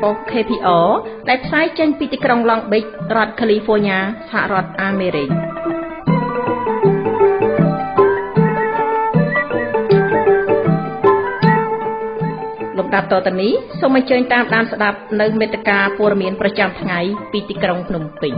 โอ KPO ได้ใช้เจนปีติกรงลองบิกรัฐแคลิฟอร์เนียสหรัฐอเมริกาลำดับต่อจากนี้สมัยเชิญตามสดับในเมตกาปูรเมียนประจำไงปีติกรงพนมปิง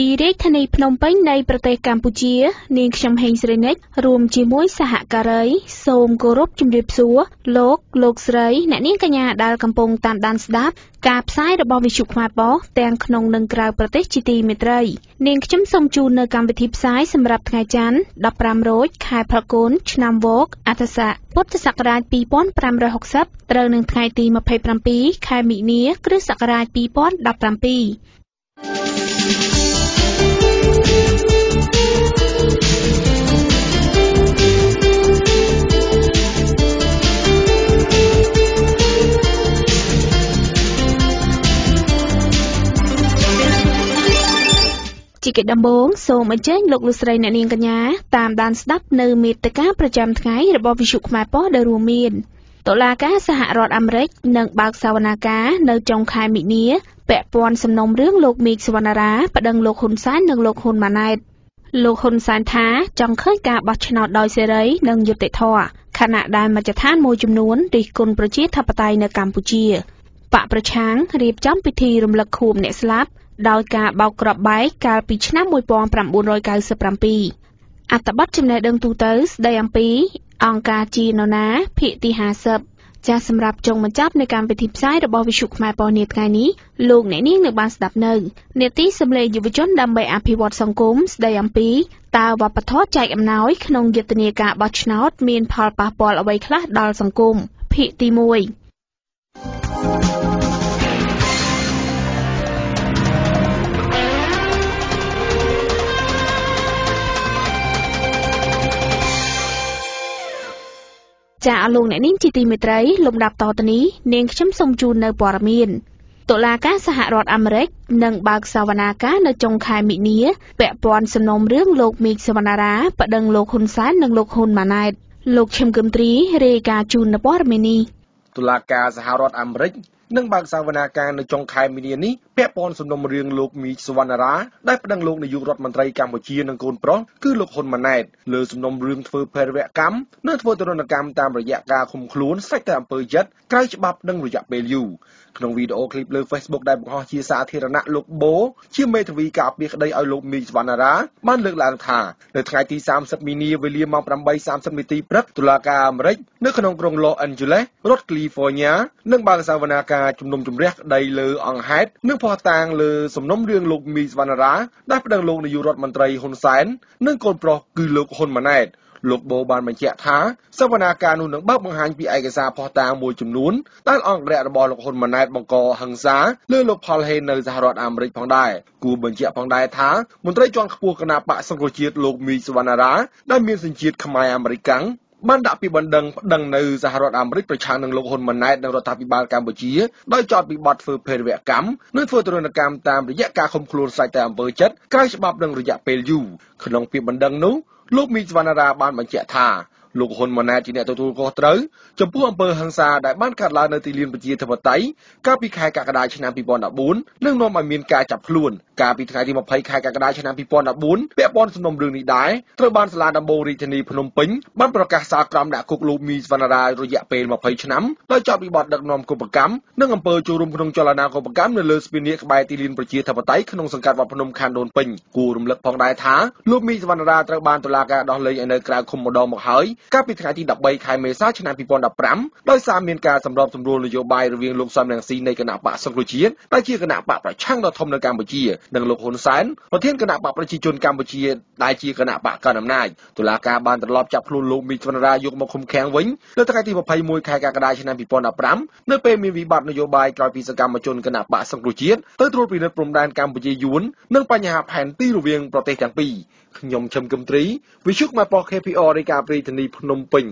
ปีเด็กทนายพนมเปญในประเทศกัมพูชีนิยมเฮงเซเนกรวมจีมวยสหการัยโสมโกรบจุมเรียบสัวโลกสไรแนนิ่งกัญญาดาลกำปงตามดันสดับกาบซ้ายระบอบวิชุกมาปอแตงขนงหนึ่งกลางประเทศจิตีเมตรัยนิยมช้ำทรงจูนในการปฏิบัติซ้ายสำหรับไงจันดับปรามโรยขายพระกุลชนามวกอัตสะพุทธศักราชปีป้อนปรามร้อยหกสิบเตรหนึ่งไงตีมาภัยปรามปีขายมีเนื้อคริสต์ศักราชปีป้อนดับปรามปีจิกดัมบงโซมันเจนลกลุสไรนันเองกันยาตามดันสตับเนอเมตกาประจำไงระบอบวิชุกมาป้อเดรูมีนตุลากาสหรัฐอเมริกนังบากสาวนากาเนอจงคายมิเนียแปะปอนสำนมเรื่องโลกมีสวรรณาประดังโลกคนซ้ายนังโลกคนมาในโลกคนสานท้าจงเคยกาบัชนอดดอยเซเรยนังยุติทอขณะได้มาจะท่านโมจุมนวนดิกลประเทศทัปไตในกัมพูชีปะประช้างรีบจ้ำพิธีรำลึกคูมเนสลับดาวกาเบากรอบใบกาปีชนะมวยปองปรำบุญรอยกายสปรำปีอัตบัตจำในเดิงตูเตอร์ได้ยังปีองกาจีนอนาพิติหาเสบจะสำหรับจงมันจับในการไปทิพย์ซ้ายระบอบวิชุกมาปอเนตไงนี้ลูกไหนนิ่งในบานสดับเนินเนตี้สำเร็จอยู่บนจนดำใบอภิวัตสังคมได้ยังปีตาวาปะทอดใจอำน้อยขนงเยตเนกาบัชนอตเมียนพอลปาปอลเอาไว้คละดาวสังคมพิติมวยจะเอาลงในนิ่งจิตีเมตรัยลำดับต่อตอนนี้เนียงช้ำทรงจูนในปอรมีนตุลากาสหรัฐอเมริกนังบากสาวนากาในจงคายมิเนียแปะปอนสนมเรื่องโลกมีสวรรณาประดังโลกคนซ้ายนังโลกคนมาในโลกเชมกึมตรีเรกาจูนในปอรมีนีตุลากาสหรัฐอเมริกนังบากสาวนากาในจงคายมิเนียนี้แปะปอนสนมเรื่องโลกมีสวรรณาได้ประดังโลกในยุโรปมันไตรกัมพูชีนังโกนปรองคือโลกคนมาในเลือสนมเรื่องเฟอร์เพรเวกัมเนื้อเฟอร์ตระหนักกรรมตามระยะกาคุมคลุ้นใส่แต่อำเภอยัดใกล้ฉบับดังระยะเบลยูขนมวิดีโอคลิปเลือเฟซบุ๊กได้บุกฮอชีสาเทระนะโลกโบชื่อเมทวีกาเปียกได้เอาโลกมีสวรรณาบ้านเลือกลานธาเนื้อไทยตี30มินีเวลีมังปรำใบ30มิตีปรักตุลากาเมริกเนื้อขนมกรงโลอันจูเลรถแคลิฟอร์เนียนังบากสาวนากาจุมนมจุมเรียกได้เลืออังเฮดเนื้อพอต่างเลยสมน้ำเรื่องโลกมีสวรรณาได้ประดังโลกในยุโรปมันไตรฮอนแสนนั่งกลนปลอกคือโลกฮอนมาในโลกโบบานมันแฉะท้าสวรรณาการุนหนังบ้าบังหันปีไอกษาพอต่างมวยจุมนุนต้านอ่องแร่ระบอโลกฮอนมาในบังกอหังซาเลื่อนโลกพอลเฮนในสหรัฐอเมริกาพังได้กูบังแฉะพังได้ท้ามันไตรจวนขบวนคณะปะสังโกจิตโลกมีสวรรณาได้มีสัญจิตขมายอเมริกันบ้านดับปีบันดังในสหรัฐอเมริกาประชาชนลงคนมันในรัฐบิบาลกัมพูชีได้จอดปีบัดเฟอร์เพลเวกัมนั่นเฟอร์ตระหนักกรรมตามระยะการคมครูนใส่แต่อำเภอจัดใกล้ฉบับดังระยะเปรูขนมปีบันดังนู้ลูกมีสวรรณาบ้านมันแฉะท่าลูกคนมันในจีเนตตัวก็เต๋อจำพวกอำเภอหังซาได้บ้านการลาในตีเลียนปจีธรรมไตกาปีไข่กากระดาชนะปีบอลดับบุญเรื่องนอมอมีนกาจับคลุนกาปีไข่ที่มาไพ่ไข่กากระดาชนะปีบอลดับบุญเปียบอลสนมเรืองนิดายตระบานสลาดัมโบริธนีพนมปิงบ้านประกาศสากรามดาคุกลูมีสวรรณาระยะเป็นมาไพ่ชนะและจับปีบอลดักนอมกุปกรรมเรื่องอำเภอจูรุมพนมจรานากุปกรรมในเลอสปิเนียกใบตีเลียนปจีธรรมไตขนมสังกัดวัดพนมคานโดนปิงกูรุมเล็กพองได้ท้าลูกมีสวรรณาตระบานตุลากาดอเลยในกลางคมมดอมหายกาปีที่ดับใบคายเมซ่าชนะปีบอลดับปั๊มโดยสามเมียนกาสำรองสำรวจนโยบายระเวียงลงซ้ำแรงซีในคณะปะสังกุจีนได้เชี่ยคณะปะประช่างดอทมในกัมพูชีดังโลกคนสันประเทศคณะปะประชิจนกัมพูชีได้เชี่ยคณะปะการอำนาจตุลาการบานตลอดจับพลุนลงมีธนรายกมาคุมแข็งไว้และทางการที่มาพายมวยคายการกระดาชนะปีบอลดับปั๊มเนื่องเป็นมีวิบัตินโยบายกลายปีศกรรมมาจนคณะปะสังกุจีนเติร์ดรูปีนัดปรมแดนกัมพูชียุนเนื่องปัญหาแผนตีระเวียงประเทศทั้งปียมชมกมตรีวิชุกมาปอ KPO ในการปรีธนีพนมปิง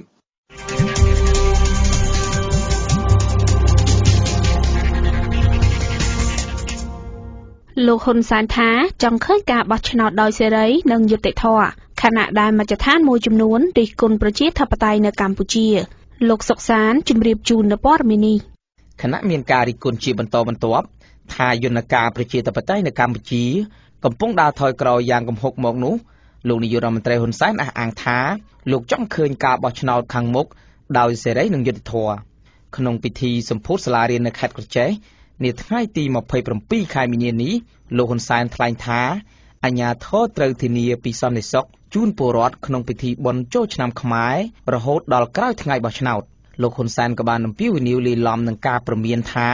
ลูกคนสารท้าจังเคยกาบัชนอดดอยเซเรย์นังยุติทอขณะได้มาจะท่านมวยจำนวนดิกลประชิดทัพไตในกัมพูชีลูกศกสารจุมรีบจูนในปอร์มินีคณะเมียนการดิกลชีบันโตบันตัวทายนกาประชิดทัพไตในกัมพูชีกำปงดาวทอยกรอยางกำหกหมอกนู้ลูกนิยมมันเตยคนสารอ่างท้าลูกจ้องเคินกาบัชนอดขังมกดาวเซเรย์นังยุติทอขนมพิธีสมโพธิสลาเรียนในขัดกระเจในท้ายตีมาเผยปรมปีขายมิเนียนี้โลหนสารทลายท้าอัญญาทอเตอร์ทินีปีซอมในซอกจูนปูรอดขนมพิธีบนโจชนำขมายระโหดดอลกล้าวทั้งไงบ่ชนาวโลหนสารกบาลน้ำพิวนิวลีลอมนังกาประเมียนท้า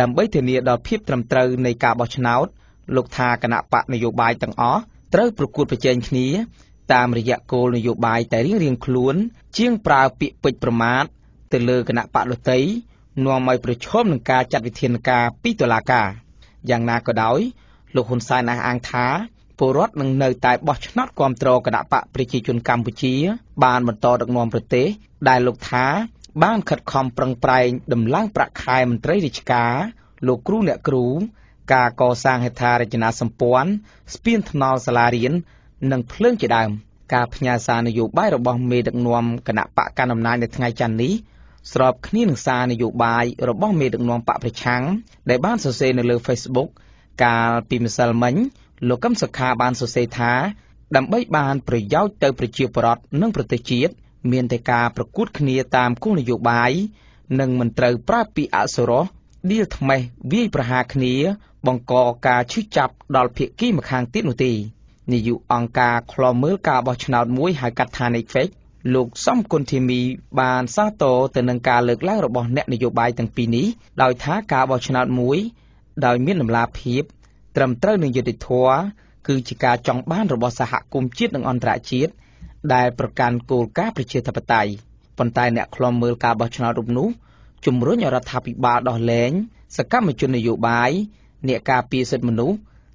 ดำใบเทเนียดอลเพียบตรำเตอร์ในกาบ่ชนาวโลกทากณะปะนโยบายต่างอ้อเตอร์ประกวดประเจนนี้ตามระยะโกนโยบายแต่เรียงคล้วนเชียงปลาปิปิดประมาทเตลือกณะปะลตัยนวมไม่ประชมหนึ่งการจัดวิเทียนกาปีตุลากาอย่างนาก็ได้ลูกคนสายนาอ่างท้าปูรอดหนึ่งเนยตายบอชนอดความตรอกระดาปะประชิดจุนกัมพูชีบานบรรทอดักนวมประเทศได้ลูกท้าบ้านขัดคอมปรังไพรดำล่างประคายมันเตยดิจกาลูกครูเนี่ยครูกาก่อสร้างเหตุทาริจนาสัมปวนสเปียนทนอลสลาเรียนหนึ่งเพลื่องจีดามกาพญาสานอยู่บ้านระบองเมดักนวมกระดาปะการดำนานในไงจันนี้สอบคณีหนึ่งซาในอยู่บ่ายเราบ้องเมดังนองปะประชังในบ้านโซเซในเลือเฟซบุ๊กการพิมพ์สารมันโลกำศคาบ้านโซเซท้าดำใบบานประยาวเตยประจีบปลอดนึ่งประเทศจีดเมียนเตกาประกุดคณีตามคู่ในอยู่บ่ายหนึ่งมันเตยปราปีอัศรอดีทำไมวิประหาคณีบังกอกาชี้จับดอลเพียกี้มาคางติดหนุตีในอยู่องกาคลอมือกาบอชนาวมุ้ยหายกัดทานในเฟซลูกซ่อมคนที่มีบานซาโตแต่นังการเลิกแรกระบอบแนนโยบายตั้งปีนี้ดอยท้ากาบอชนาดมุ้ยดอยเมียนนำลาพีบตรำเตอร์หนึ่งยุติทัวคือจิกาจองบ้านระบอบสหกุมจิตหนึ่งอันตรจิตได้ประกันโกลกาประเทศทัพไตปนไตเนี่ยคลอมเมืองกาบอชนาดนุจุมรุ่นยารัฐบิบาดอเลงสกัมจุนนโยบายเนี่ยกาปีเสดมนุ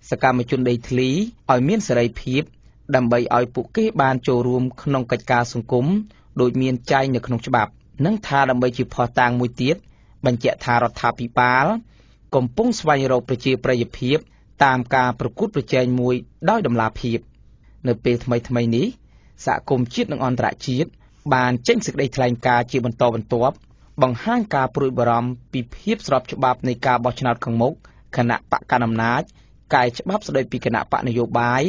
สกัมจุนได้ทลีออยเมียนสลายพีบดัมใบออยปุกเกบานโจรวมขนมกัดกาสงกุมโดยเมียนใจในขนมฉบับนั่งทาดัมใบจีพอตางมวยเตี้ยบรรเจทารถาปีปาลกลมปุ้งสวายเราประจีประยพีบตามการประกุดประเจนมวยด้อยดำลาพีบในปีทำไมนี้สะกมชีดนองอันตรชีดบานเจ้งศึกได้ทลายกาจีบันโตบันตัวบังห้างกาปรุยบรมปีพีบสอบฉบับในกาบอชนาดขังมกขณะปะการอำนาจกายฉบับสดยปีขณะปะนโยบาย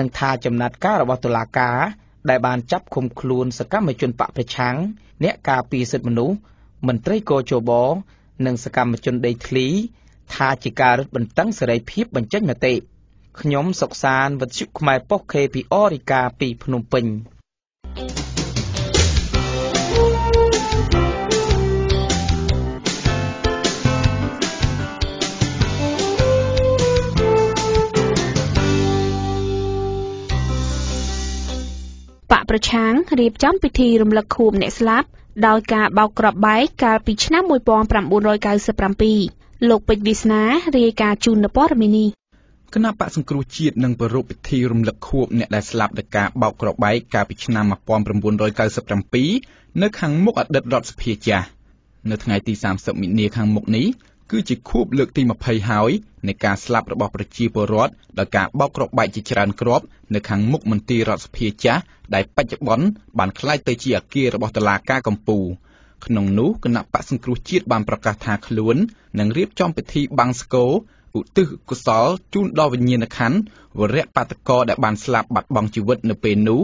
นังทาจำนัดก้ารวัตุลากาได้บานจับคมคลูนสกัมมจุนปะประชังเนะกาปีเสดมนุมันเตยโกโจบอนังสกัมมจุนได้ทลีทาจิการุดบันตั้งสไลพิบบันเจนมาเตะขยมศกสารบันชุกไมปอกเคปีอริกาปีพนมปิงปะประช้างรีบจ้ำพิธีรำลึกคูมเนสลับดาวกาเบากรอบใบกาปิชนะมวยปองปรำบุญรอยกายสปรำปีโลกปิดดิสนาเรียกาจูนนปอร์มินีคณะปะสังครูจีดนังประรพิธีรำลึกคูมเนได้สลับดากาเบากรอบใบกาปิชนะมาปองปรำบุญรอยกายสปรำปีเนื้อขังมกอดเด็ดรอดสเพียจ่าเนื้อไงตีสามสมิเนียขังมกนี้คือจิคูบเลือกตีมาภัยหายในการสลับระบอบประชีพรอดดากาเบากรอบใบจิจรันกรอบในขังมุกมันตีรอดสเพียจ่าได้ปัจจุบันบานคล้ายเตจีอาเกียระบอบตลาดกากำปูขนมนู้คณะปะสังครูจีดบานประกาศทางขลุ่นหนังเรียบจอมไปที่บางสโกอุตุกุศลจุนดอวิญญาณขันวเรปาตกอได้บานสลับบัดบองชีวิตในเป็นนู้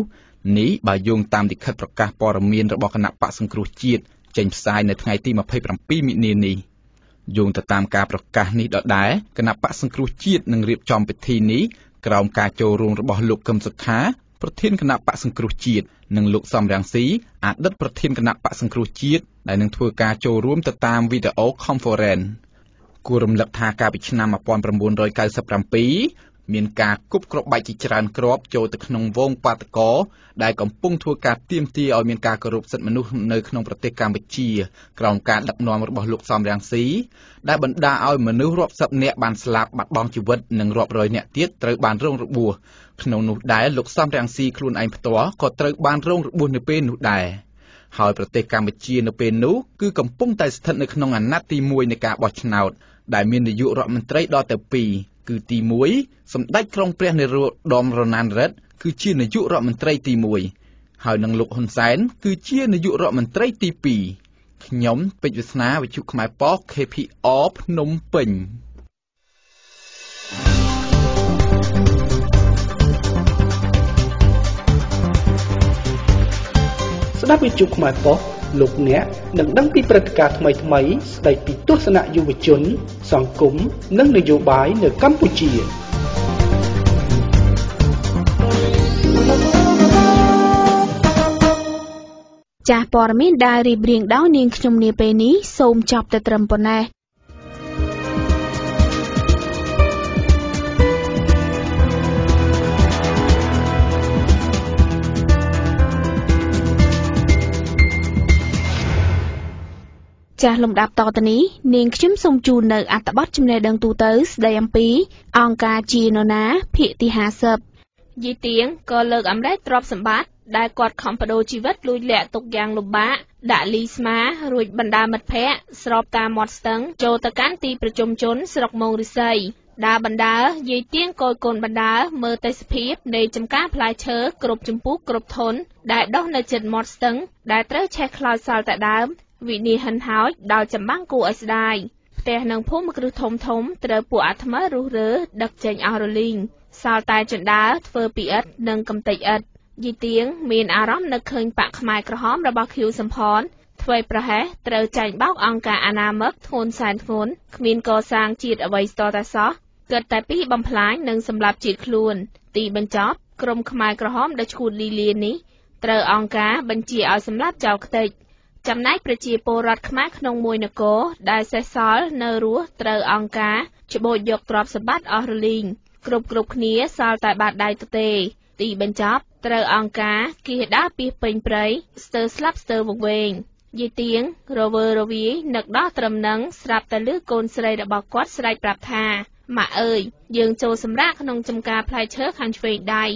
นี้บายยงตามดิคัดประกาศปรมีนระบอบคณะปะสังครูจีดเจมส์ไซน์ในไงตีมาภัยปรำปีมิเนนีโยงตามการประกาศนี้ดอดได้คณะปะสังครูจีดหนังเรียบจอมไปที่นี้กล่าวการโจรวงระบอบลูกกำศขาประเทศคณะปะสังครูจีดหนึ่งลูกซอมแรงสีอาจดัดประเทศคณะปะสังครูจีดได้หนึ่งทัวร์กาโจร่วมติดตามวิดีโอคอนเฟอเรนซ์กูรมลักทากาปิชนามาปอนประมูลโดยการสับรำปีเมียนกาคุบกรบใบจิจรันกรอบโจตะขนงวงปาตะกอได้กำปุ่งทัวร์กาเตรียมตีเอาเมียนกากรุบสัตว์มนุษย์ในขนงประเทศกัมพูชีกล่าวการดับนอนระบอบลูกซอมแรงสีได้บรรดาเอามนุษย์รอบสับเนะบานสลับบัดบองชีวิตหนึ่งรอบร้อยเนะเตี้ยเตยบานร่วงระบัวขนมหนุดได้ลูกซ้ำแรงซีครูนไอพตัวก็เตยบานร่องบุญในเป็นหนุดได้หอยประเทศกัมพูชีในเป็นนู้คือกำปุ่งไตสถานในขนมอันนัดตีมวยในกาบอชนาวได้มีอายุรอบมันเตยดอแต่ปี คือตีมวยสมได้ครองเปรียในรูดอมรนันรัตคือเชี่ยในยุโรปมันไตรตีมวยหายนังลุกฮอนแสนคือเชี่ยในยุโรปมันไตรตีปีย้อมเป็นยุทธนาวิจุขมายป๊อกเคพีออฟนมเป่งสนับวิจุขมายป๊อกลูกเนี้ยหนังดังปีประกาศใหม่ๆได้ปีตัวสนะยุวชนสองกลุ่มนั่งในโยบายเหนือกัมพูชีจากปอร์มินได้รีบเรียงดาวนิงขยมเนเปนี้ส่งจับตะตรมปนายจากลำดับต่อตอนนี้เนียงชิมสมจูนในอัตบัตจำเนดังตูเตอร์สได้ยังปีองกาจีโนนาพิติหาเสบยีเตียงก็เลิกอำได้ตรอบสมบัติได้กอดของประโดชีวิตลุยแหละตกยางลุบะดาลีสมารวยบรรดามัดแพะสรอบตามอดสตังโจตะการตีประจมชนสรอกมงริไซดาบรรดายีเตียงโกยโกนบรรดาเมื่อไตสพีบในจำการพลายเชื้อกรบจมปุกกรบทนได้ดอกในเจ็ดมอดสตังได้เตะแชคลอยซาวแต่ดามวินีฮันฮาวดาวจำบ้างกูไอซ์ได้แต่นางผู้มกรุทมทมเตอปัวอัธมารูเรดักเจงอาร์ลิงสาวตายจนดาเฟอร์ปีอัดนางกำติอัดยีเตียงเมียนอารมณ์นักเคิงปากขมายกระห้อมระบาคิวสัมพรถวยประเหเตอใจบ้าองกาอนามกทนสารฝนขมินก่อสร้างจีดอวัยตอตาซอเกิดแต่ปีบำพลายนางสำหรับจีดคลูนตีบรรจบกรมขมายกระห้อมดัชคูลีเลียนนี้เตอองกาบัญชีเอาสำหรับเจ้ากติจำนายประจีโปรัดขมักนงมวยนโกได้เซซอลเนรัวเตอองกาจโบยกตรอบสบัดออร์ลิงกรุบเนี้ยสาวแต่บาดได้เตะตีบรรจบเตอองกากีเหด้าปีเป็นไพรสเตอร์สลับสเตอร์วงเวงยีเตียงโรเวอร์โรวีหนักด้อเติมนังสลับแต่เลือกโกนสไลด์บอกวัดสไลด์ปรับทามาเอ่ยยืงโจสำราขนงจำกาพลายเชื้อคันเฟยได้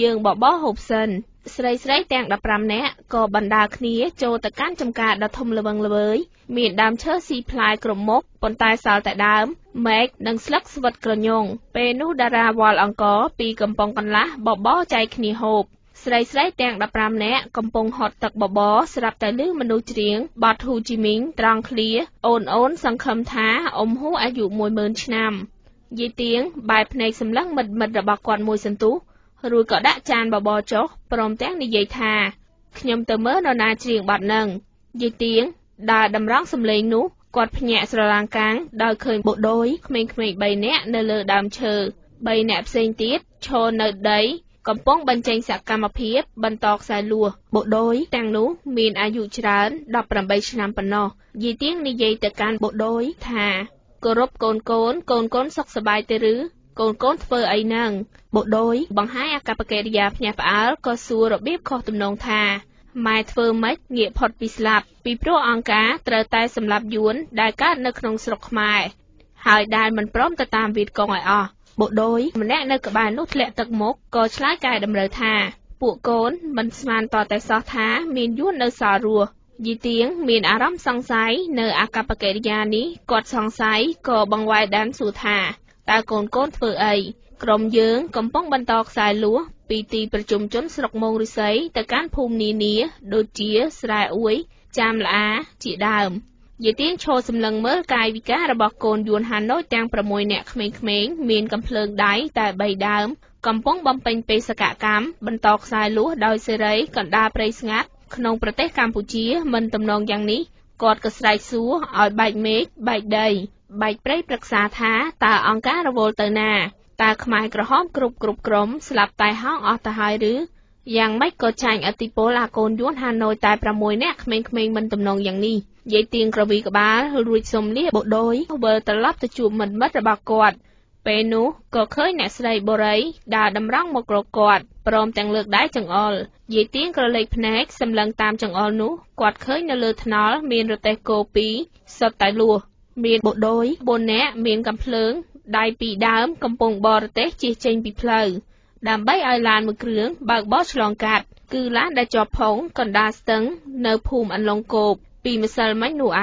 ยืงบ่อบ่อหกเซนสไลด์แตงดับรำแนะก่อบรรดาคนี้โจตะการจำกาดัดทมระเบิงระเบยมีดดามเชื้อซีพลายกลมมกปนตายสาวแต่ดามแม็กดังสลักสวัดกระยงเปนูดาราวอลองกอปีกำปองกันละบ่อบ่อใจคนี้หกสไลด์แตงดับรำแนะกำปองหอดตักบ่อบ่อสลับแต่ลื้อมนุษย์เลี้ยงบาดทูจิมิงตรังเคลียโอนสังคมท้าอมหูอายุมวยเมินชนำยีเตียงบายพเนกสำลักหมดระบากวนมวยสันตุรู้ก็ได้จานบอบอจ๊กพร้อมแตงในยัยทาขยมเติมเมื่อนนาเจียงบัดนังยีเตียงดาดำร้องสำเลงนุกอดพแยะสระลางกลางดาเคยบดโดยเขมใบแนะเนเลดามเชอใบแนบเซนติสโชนเนดายกำป้องบรรจัยสักกรรมเพียบบรรตอกสายลัวบดโดยแตงนุมีนอายุชราดับประใบชนามปนอยีเตียงในยัยแต่การบดโดยทากรบโกนสกสบายเตรือโกนเฟอไอนังบดโดยบังให้อากาศเกลียพยาฟ้าก็สูรบีบคอตุ่มนองทาไม้เฟอร์มัดเงียบพอดปีสลับปีโปรอังกาเตอตายสำหรับย้วนได้ก้านในขนมสลบไม้หายได้มันพร้อมจะตามวีดกองไออบดโดยมันแน่ในกระบาลนุชแหละตะมกก็ชล้ายกายดำเนินทาปวกโกนมันสมานต่อแต่ซอท้ามีนย้วนในสารัวยีเตียงมีนอารมณ์สังไซเนออากาศเกลียนี้กอดสังไซก็บังไว้ดันสู่ทาตาโกนเฟอไอกรมเยื้องกำป้องบรรทอกสายลัวปีตีประจุมจนสลบมงฤไซแต่การภูมินีเนียโดดเจี๋ยสลายอวยจามละอาจีดามยีเตียงโชว์สำลังเมื่อกายวิการระบอกโกนยวนหันโนจางประมวยเนี่ยเขมงเมียนกำเพลิงได้แต่ใบดามกำป้องบำเพ็ญเปสกะกรรมบรรทอกสายลัวดอยเซเรยก่อนดาเปรย์สงัดขนมประเทศกัมพูชีมันตำนองอย่างนี้กอดกระสายซัวอ่อยใบเมฆใบใดใบเปรย์ปรักษาท้าตาองการะโวลเตนาตาขมายกระห้อมกรุบกลมสลับตายห้องออตาหายหรือยังไม่กดชังอติโปลาโกนย้วนฮานอยตายประมวยแนกเขมงมันตำนองอย่างนี้ยายเตียงกระวีกระบาลรุยสมเลียบโดยเบอร์ตลับตะจูบมันมัดระบากอดเปนุก็เคยแนสไลบอไรดาดำร่างมกรกอดปลอมแต่งเลือกได้จังออลยายเตียงกระเล็กพนักสำลังตามจังออลนุกอดเคยนเลือดนอลเมียนรเตโกปีสบตายลัวเมียนบดโดยบนแนเมียนกำเพลิงได้ปีดามกำปงบอร์เตจีเจนปีเพลย์ดามใบไอลานมือเกลืองบากบอชลองกัดคือล้านได้จอบผงก่อนดาสตังเนอภูมิอันลงโกบปีมิสลไม่หนูไอ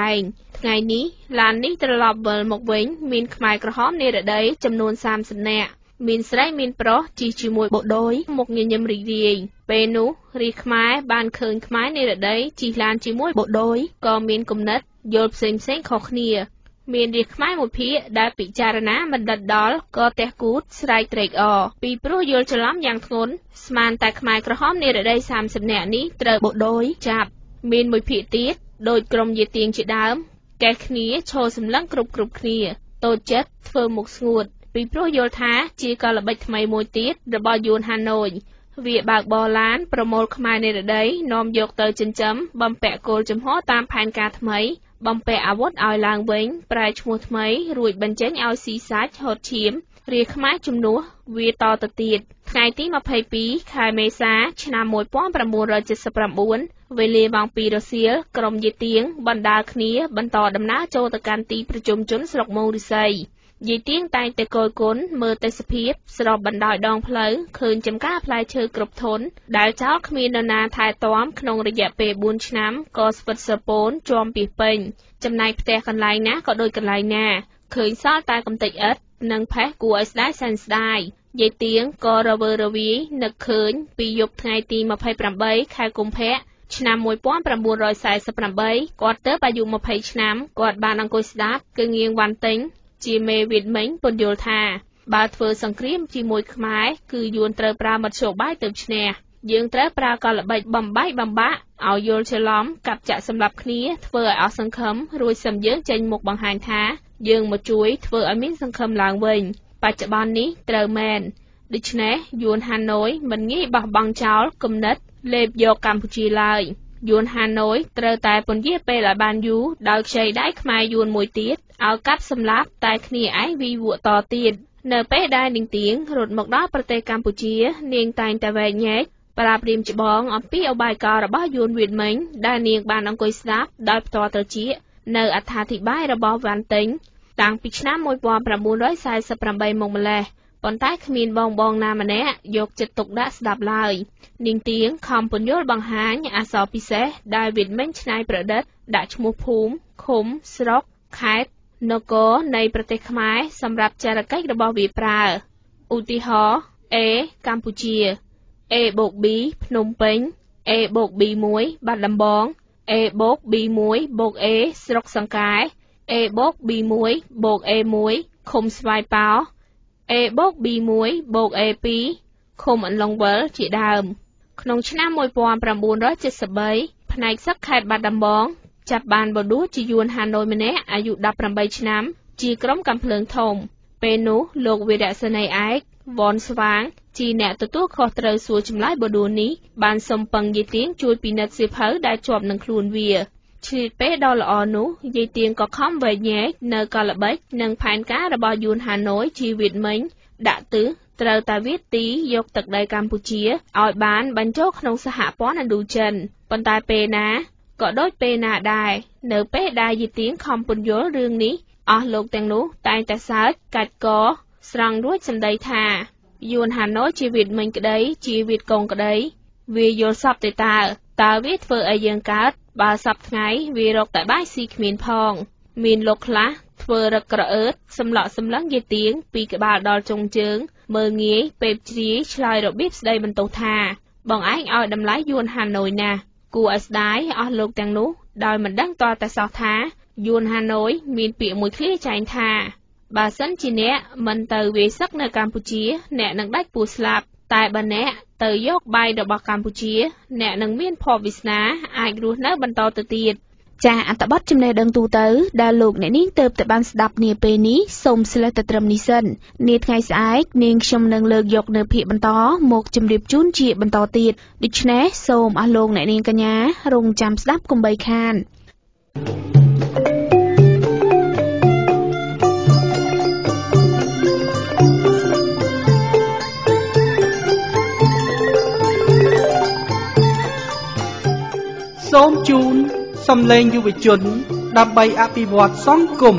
ท Ngày ní, làn ní trở lọc bởi một vĩnh, mình khmai cửa hôm này đã đấy châm nôn xàm sân nẹ. Mình sẽ lấy mình pro chỉ mùi bộ đôi, một nghìn nhầm rì riêng. Về nụ, rì khmai, bàn khờn khmai này đã đấy chỉ làn chỉ mùi bộ đôi, còn mình cùng nết, dộp xếm xếm khó khnia. Mình rì khmai một phía đã bị trả ná mình đặt đó, có tè cút, srai trệch ọ. Vì pro dồn cho lắm dàng thốn, sman tại khmai cửa hôm này đã đấy xàm sân nẹ ní trở bộ đôi, chạp. Mình mùi phía tiết, đôi crom dì tiền chị đám. แกคนี้โชว์สำลังกรุบกรุบคนี้โตเจ็ดเฟอร์มุกสงวดปีโปรโยธาสมาตะขมายกระห้อมนี่ระดัยสามสำแหน่นี้เตอร์บดโดยเมียนเมียนประโยชน์ท้าสมาตะขมายกระห้อมนี่ระดัยสามสำแหน่นี้เตอร์บดโดยเมียนประโยชน์ท้าสมาตะขมายกระห้อมนี่ระดัยสามสำแหน่นี้เตอร์บดโดย เวลีบางปีรัสเซียกรมยีเตียงบรรดาคณีบรรทอดำน้าโจตการตีประจุมจนสลบมูริไซยีเตียงแต่แต่โกยก้นเมือเตสพิบสลบบันดาดองเพลิงคืนจำก้าพลายเชือกกรบทนดาวเช้าขมีนานาทายตอมขนงระยะเปรบุญช้ำกอสเปิดสปอนจอมปีเป่งจำนายแพร่กัว ไอซ์ได้แซนส์ได้ ยายเตียงกอระเวอระวีนักเขินปียบไงตีมาภัยปรำใบขายกุมแพะ ชนะมวยป้อนประมูลรอยสายสปรำใบกอดเตอร์ปายุมาภัยช้ำกอดบานอังกฤษดับกึ่งเงียงวันเต็งจีเมวิดเม้งปนโยธาบาดเฟือสังเครียมจีมวยขมายคือยูนเตอร์ปลาบัดบ่มใบบัมบะเอาโยลเชล้อมกับจะสำหรับคนี้เฟือเอาสังคมรวยสำเยิงใจหมกบังหายท้าเยิงมาช่วยเฟืออมินสังคมหลังเวงปัจจุบันนี้เตอร์แมน ดิฉันยูนฮานอยมันงี้บะบังเจ้ากำนัดเล็บโยกัมพูชีเลยยูนฮานอยเตอร์ตายปนเย่ไปละบานยูดาวใช้ได้ขมายยูนมวยตีเอากับสำลับตายขณีไอวีวัวต่อตีนเนอไปได้หนึ่งเตียงรถหมกด้าประเตยกัมพูชีเนียงตายแต่แหวงแยกปราบริมจบองอัมพีเอาใบกอระบ้ายูนเวียดเม้งได้เนียงบานอังกฤษดับได้ปลอตเตอร์จีเนออัฐาธิบายระบอบวันเต็งต่างปีชนะมวยปลอมประมูลร้อยสายสปรำใบมงมาแล ปนใต้ขมีนบองบองนามาแนะยกจะตกได้สดับลายนิ่งเตียงคอมปนยลบางหายอาสอพิเศษได้เวียดเม้งชนายประเด็ดดัชมุภูมขมสไวเปา เอโบกบีมวยโบกเอปีคมอันลงเวลจีดามขนมชนะมวยปลอมประมูลร้อยเจ็ดสิบใบแผนกซักไข่บัดดำบองจับบานบดูจียวนฮานอยมาแนะอายุดับประมาณใบชนะจีกรมกำเพลิงทมเป็นนูโลกเวดสเนยไอซ์วอนสวางจีแนะตัวตู้คอเตอร์สัวจำไล่บดูนี้บานสมปังยีเตียงจูดปีนัดสิบเฮิร์ได้จวบหนึ่งครูนเวียชีดเป้ดอล ออนุยีเตียงก็ข้ามใบแยกเนอกาลเบกหนึ่งแผนการระบาดยูนฮานอยจีวิดเม้ง Đã tứ, trở ta viết tí dọc tật đầy Campuchia, ỏi bán bánh chốt nông xa hạ bó nà đu chân. Bọn ta pê ná, có đốt pê nà đài, nở pê đài dì tiếng không bồn dối rương ní. Ở lục tên nú, tay ta sát, cạch có, sẵn rút xâm đầy thà. Dùn Hà Nội chỉ viết mình cái đấy, chỉ viết công cái đấy. Vì dồn sắp tới ta, ta viết vợ ở dân cát, bà sắp ngay vì rộng tại bái xích mình phong. Mình lục lá. เวอร์กระเอิดสำหรับสำลังยีเตียงปีกบาดดอลจงเจิงเมื่องี้เป็บจีเมวิดเม้งได้เนียงบานอังกฤษดับได้ปลอตเตอร์จีเนออัฐาธิบายระบอบวันเต็งต่างปีชนะมวยปลอมประมูลร้อยสายสปรำใบมงมาแลปนใต้ขมีนบองบองนามาแนะยกจะตกได้สดับลายนิ่งเตียงคอมปนยลบางหายท้าเยิงมาช่วยเฟืออมินสังคมหลังเวงปัจจุบันนี้เตอร์แมน จ้าอัตบัตจำเนยดังตูเตอร์ดาลูกในนิ่งเติบแต่บันสดับเนเปนี้ส่งสลายตะตรมนิสันเนตไงสายนิ่งชมนังเลิกยกเนอเพียบันตอมกจำเรียบจุนจีบันตอติดดิชแนส่งอโลกในนิ่งกัญญารงจำสดับกุมใบคาน ส้มจูน สำเร็จอยู่วิจุนดับใบอภิวัตสองกลุ่ม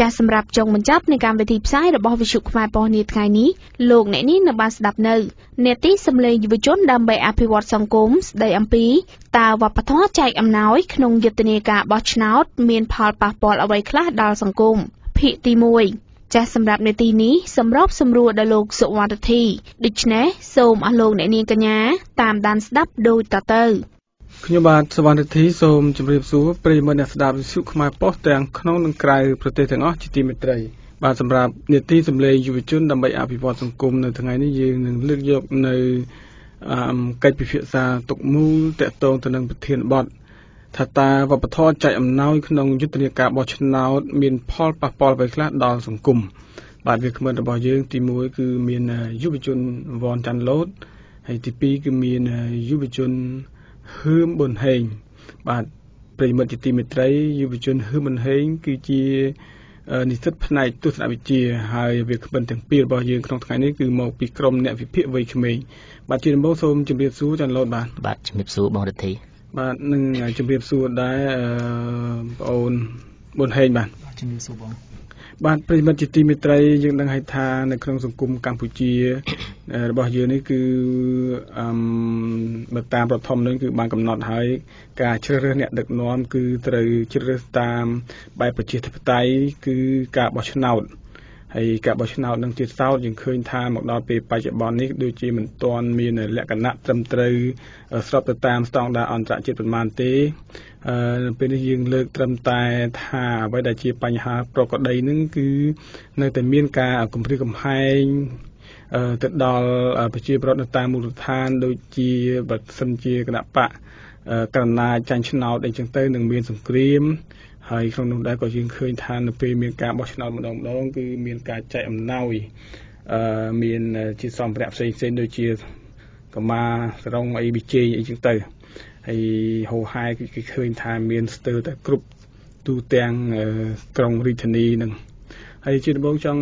จะสำหรับจงบรรจับในการไปทีบซ้ายระบบวิจุขมาปอนิทไงนี้โลกในนี้นบาสดับเนอเนติสำเร็จยุบจนดำใบอภิวัตสังคมได้อัมพีตาวับปะท้อใจอำน้อยขนงยุติเนกาบอชนาวเมียนพอลปะปอลเอาไว้คลาดดาวสังคมพิตีมวยจะสำหรับในตีนี้สำรอบสำรวจดาโลกสวรรค์ทีดิฉเนโสมอโลกในนี้กันยะตามดันสดับโดยตาเตอขญบาลสวรรค์ที่โสมจุบิบสูปริมาณสดาบสุขมาปอแตงขนมนังไกรประเทศทั้งอ้อจิติเมตรัยบาลสำหรับเนติสำเร็จยุบจุนดำใบอภิวัตสังคมในทางไงนี่ยืนหนึ่งเลือกยกในการพิพิธศาตกมูแตะตรงทางประเทศบอดทาตาวัปทอใจอำนาจขนมยุติเนกาบอชนาวเมียนพอลปะปอลไปคลาดดาวสังคมบาลเวกเมืองตะบอเยืองตีมวยคือเมียนยุบจุนวอนจันโลดไฮติปีคือเมียนยุบจุนหืมบนเฮงบาดปริมาณจิติเมตรัยยุบจนหืมบนเฮงคือจีนิสิตภายตุสนาวิจีหายเวกบันถึงปีบ่อยืนของทางนี้คือหมอกปีกรมเนี่ยวิพิเวกเมย์บาดจีนบ่าวสมจำเรียบสู้จันโลดบาดจำเรียบสู้บ่าวเด็ดทีบาดหนึ่งจำเรียบสู้ได้โอนบนเฮงบาดจำเรียบสู้บ่าวบาดปริมาณจิติเมตรัยยังดังไฮทาในครองสังคมกัมพูชีบ่อยืนนี่คือเมื่อตามประทมนั้นคือบางกำหนดให้การเชื่อเรื่องเนี่ยเด็กน้อมคือตรึเชื่อเรื่องตามใบประจิตปไตยคือกาบอชนาวให้กาบอชนาวดังจิตเศร้าอย่างเคยทานหมอกดาวเปไปจากบอลนี้โดยจีเหมือนตอนมีในและกันนะจำตรึสอบตามสตองดาอันตรจิตประมาณตีเป็นยิงเลิกจำตายท่าไว้ได้จีปัญหาปรากฏใดนึงคือในแต่เมียนกาคุมพริกมให้ติดดอลปัจจัยประดับตามมูลฐานโดยจีบัดสัญญากระปะกระนาจันชนาวในจังเตยหนึ่งเมียนสงครามให้ครั้งนึงได้ก็ยังเคยทานในปีเมียนกาบอชนาวมันดองคือเมียนกาใจอำนาจเมียนจีซอมแบบเซนโดยจีก็มาร้องไอ้บิเจไอ้จังเตยให้โฮไฮก็เคยทานเมียนสเตอร์แต่กรุ๊ปตูแตงกรงริทนีหนึ่งไอ้จีนบงจัง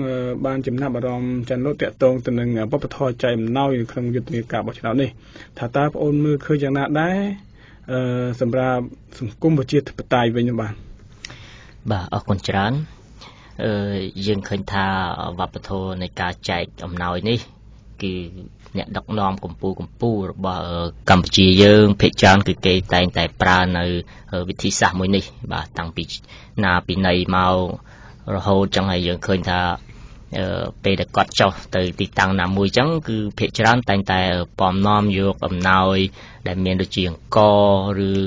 บ้านจำหน้าบารมจันโลเตะตรงตัวหนึ่งปปทใจมันเน่าอยู่ครั้งยุติเนกาบอชนาวนี่ถ้าตาโอนมือเคยอย่างนั้นได้สำหรับสังคมประชาธิปไตยเป็นยังไงบ่าออกคนจรันยังเคยทาวัปทในการใจอำนาจนี่คือเนี่ยดอกนอมกลุ่มปูบ่ากัมพูชียืงเพชรจันคือเกยแต่ปราในวิธีสามวันนี่บ่าตั้งปีนาปีในเมาเราจังไงยังเคยท่าไปเด็กกอดเจ้าแต่ติดตังหนามวยจังคือเพชรร้านแต่ปอมน้อมโยกอำนาจได้เมียนโดยเฉียงกอหรือ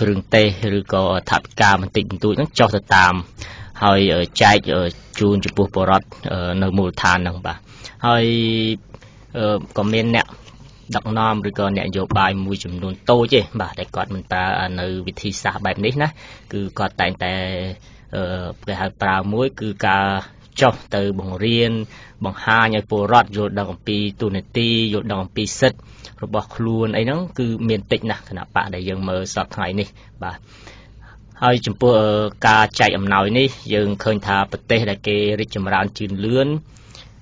กรึงเตหรือก็ทับกามันติดตัวนั่งเจ้าตามให้ใจจูนจูบปรดในมูลฐานนั่งบ่ให้คอมเมนต์เนี่ยดักน้อมหรือก็เนี่ยโยบายมวยจำนวนโตใช่บ่แต่กอดมันปลาในวิธีศาสตร์แบบนี้นะคือกอดแต่cái hai bà muối cứ cả trong từ bằng riêng bằng hai nhà phù rót rồi đồng pi tu nè ti rồi đồng pi sét rồi bọc luôn ấy nó cứ miền tịnh nè cái nào bà để dừng mờ sọt này nè bà hai chúng tôi cả chạy ẩm nồi nè dừng khơi thả bật tê là cái rít chầm ran chìm lướn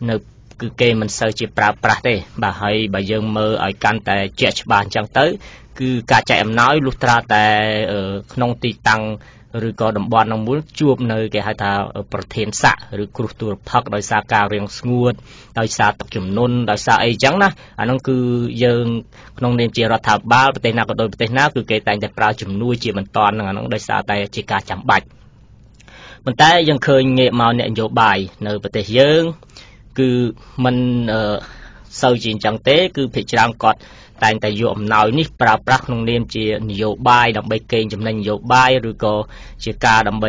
nợ cứ cái mình sơ chỉ pra pra đây bà hay bà dừng mờ ở căn tại chẹt bàn chẳng tới cứ cả chạy ẩm nồi lút ra tại nông ti tăngหรือก็ดมบอลน้องมุ้งจูบเนยแกให้ทาประเทศสะหรือกรุ๊ปตัวพักโดยสาการเรียงสงวนโดยสาตกจุ่มนนโดยสาไอจังนะอันนั้นคือยังน้องเนมเจรัฐบาลประเทศนาก็โดยประเทศนาคือเกยแต่งแต่ปลาจุ่มนุ้ยเจียมันตอนนั้นโดยสาแต่จิกาจำบัดมันแต่ยังเคยเงี่ยมาเนี่ยโยบายในประเทศยังคือมันเศร้าจริงจังเต้คือผิดจางกอดแต่แต่โยมน้อยนี่ปราบรักนงเลี้ยมเจียนโยบายดำใบเก่งจำนวนโยบายหรือก็เจียกาดำใบ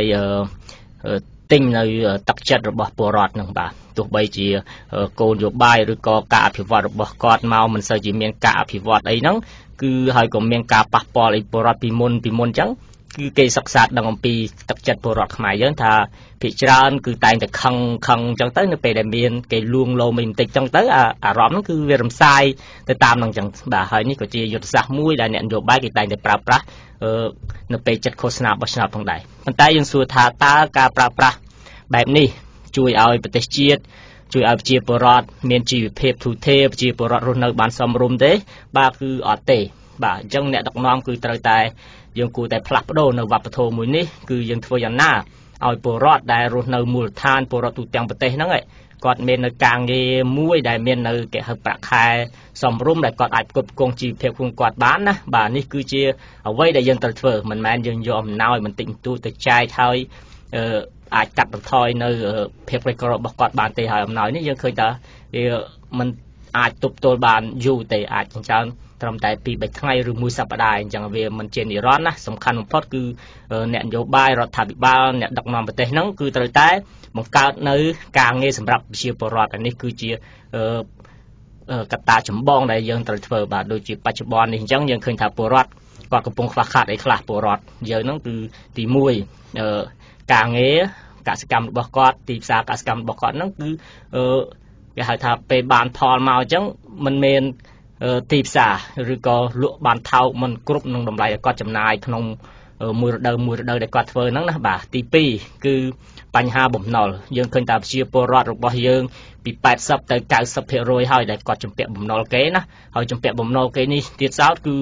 ติ้งในตักจัดระบบปวดหนังบ่าตัวใบเจียโกนโยบายหรือก็กาผิววัดระบบกอดเมามันเสียจีเมียนกาผิววัดไอ้นั่งคือหอยกับเมียนกาปะปอไอ้ปวดปีมนจังคือเกยศักดิ์ศาสตร์ดังปีตักจัดปวดหมายเยอะท่าพิจารณาคือแต่แต่คังจังเต้ในประเด็นเมียนเกยลวงโลมินติจังเต้อาร้อมนั่นคือเวรมไซแต่ตามหลังจังบ่าเฮ้ยนี่ก็จะหยุดสักมุ้ยได้เนี่ยโยบายแต่แต่ปราบปราในประจัดโฆษณาบัชนาพังใดมันแต่ยังสูทาตากาปราบปราแบบนี้ช่วยเอาไปเตะเชียดช่วยเอาเชียปรอดเมียนจีเพปทูเทปจีปรอดรนบานสมรมเด้บ่าคืออเตบ่าจังเนี่ยดอกน้อมคือตายยังกูแต่พลับโดนวับปะโทมุยนี่คือยังทวยันหน้า เอาปรอดได้รู้ในมูลฐานปรอดตุจังประเทศนั่งไงกอดเมนกลางเยมุ้ยได้เมนในเกะหักประคายสมรุ่มได้กอดอัดกบกงจีเพียงคงกอดบ้านนะบ้านนี่คือเจียเอาไว้ได้ยันตะเฟือมันแมนยันยอมน้อยมันติ่งตู้ติดใจเท่าอาจกัดทอยในเพียงไปกรบอกกอดบ้านตีหอยน้อยนี่ยังเคยแต่มันอาจตุบตัวบ้านอยู่แต่อาจจริงจังทำแต่ปีไปทั้งไงหรือมือสับได้อย่างเวมันเจนีร้อนนะสำคัญของพอดคือเนี่ยโยบายรัฐบาลเนี่ยดักนอนประเทศนั้นคือตัวแต่บังคับในการเงินสำหรับเชียร์ปรอดอันนี้คือเชียร์กัตตาจมบองได้ยังตัวเฟอร์บาดโดยจีปัจจุบันในจังยังเคยทำปรอดกว่ากระพงฟ้าขาดไอ้ขลาปรอดเยอะนั่นคือตีมวยการเงินกสิกรรมบอกกอดตีสากสิกรรมบอกกอดนั่นคืออย่าให้ทำไปบานพอมาจังมันเมนตีสาหรือก็ลวกบานเทามันกรุบนงดมไหลก็จำนายทนงมือเดินได้ก็เฟอนั่งนะบ่าตีปีคือปัญหาบ่มนอลยังเคยตามเชียร์ปรอดรบยังปีแปดสับแต่เก้าสับเพโรยหอยได้ก็จำเป็นบ่มนอลเก๋นะหอยจำเป็นบ่มนอลเก๋นี่ที่สาวคือ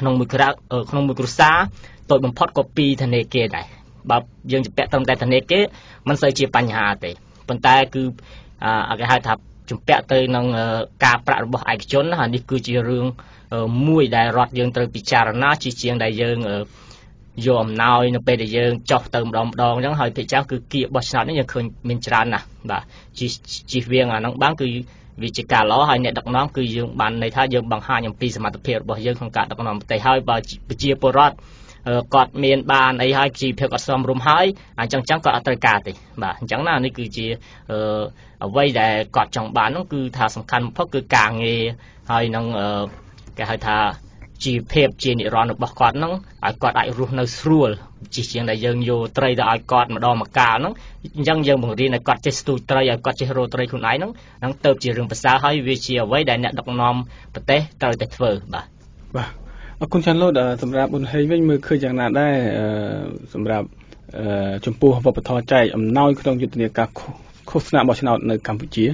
ทนงมือกระทนงมือกระซ่าตัวบ่มพอดก็ปีทะเลเก๋ได้แบบยังจำเป็นตั้งแต่ทะเลเก๋มันใส่เชียร์ปัญหาแต่ปัญหาคืออะไรหายทับจุดเปะเตยนังการประบอบไอชนนะนี่คือเรื่องมวยได้รอดยังเตยพิจารณาชี้เชียงได้ยังยอมนายนับไปได้ยังจอกเติมดองยังหายพิจารณ์คือเกี่ยวบชนานี่ยังเคยมินจานนะบ่าชี้เวียงนังบ้างคือวิจิการล้อหายเนี่ยดักน้องคือยังบันในท่ายังบางห้ายังปีสมัติเพียรบ่ยังของการดักน้องแต่หายบ่เจียปรอดกอดเมียนบานไอ้หายจีเพียรกอดซ้อมรวมหายอันจังก็อัตรกาติบ่าจังน่านี่คือเจียไว้แต่กอดจังบานนั่นคือท่าสำคัญเพราะคือกางเงยให้นังแกให้ท่าจีเพียบจีนิรอนบอกกอดนั่งไอ้กอดไอ้รูนังรัวจีเชียงได้ยังโยไตรได้ไอ้กอดมาดอมากานั่งยังบางทีไอ้กอดเจสตูไตรไอ้กอดเจโรไตรคนไหนนั่งเติบจีเรื่องภาษาให้เวเชียไว้แต่เนี่ยดอกนอมประเทศไตรแต่เฟอร์บ่าคุณชันโลดสำหรับอุณให้วิ่งมือคืออย่างนั้นได้สำหรับชมพูของปปทใจอำน้อยคือต้องยุติเนียกาโฆษณาบอชนาในกัมพูชี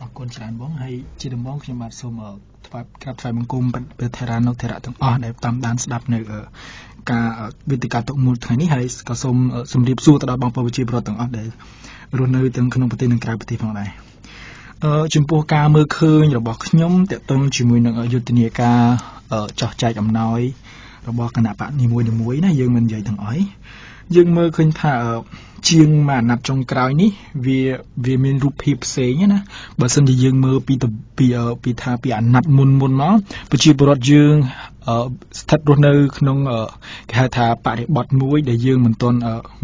บางคนฉันบ้องให้จีดบ้องขึ้นมาสมกับไฟมังคุมเป็นเทระนกเทระต้องอ๋อได้ตามด้านสดับในการวิธีการตกมูลไทยนี่ให้กระสมสมรีบสู้ตลอดบางประวัติบรอดต้องอ๋อได้รุ่นในตั้งขนมปฏิหนึ่งกลายปฏิฝั่งใดจุดโปรการเมื่อคืนเราบอกย้อมเตะต้นชิมวยหนึ่งยุติเนียกาจอดใจกับน้อยเราบอกขนาดปะนิมวยเดมวยนะยังมันใหญ่ทั้งอ๋อยยังเมื่อคืนผ่าเชียงมานับจงกลายนี้เวียมีรูปเพียบเสียนะบางส่วนที่ยังเมื่อปีทาปีอันนัดมุนเนาะปัจจุบันยังทัดรถเนยขนมแค่ทาปะเด็กบอดมวยได้ยังเหมือนตอน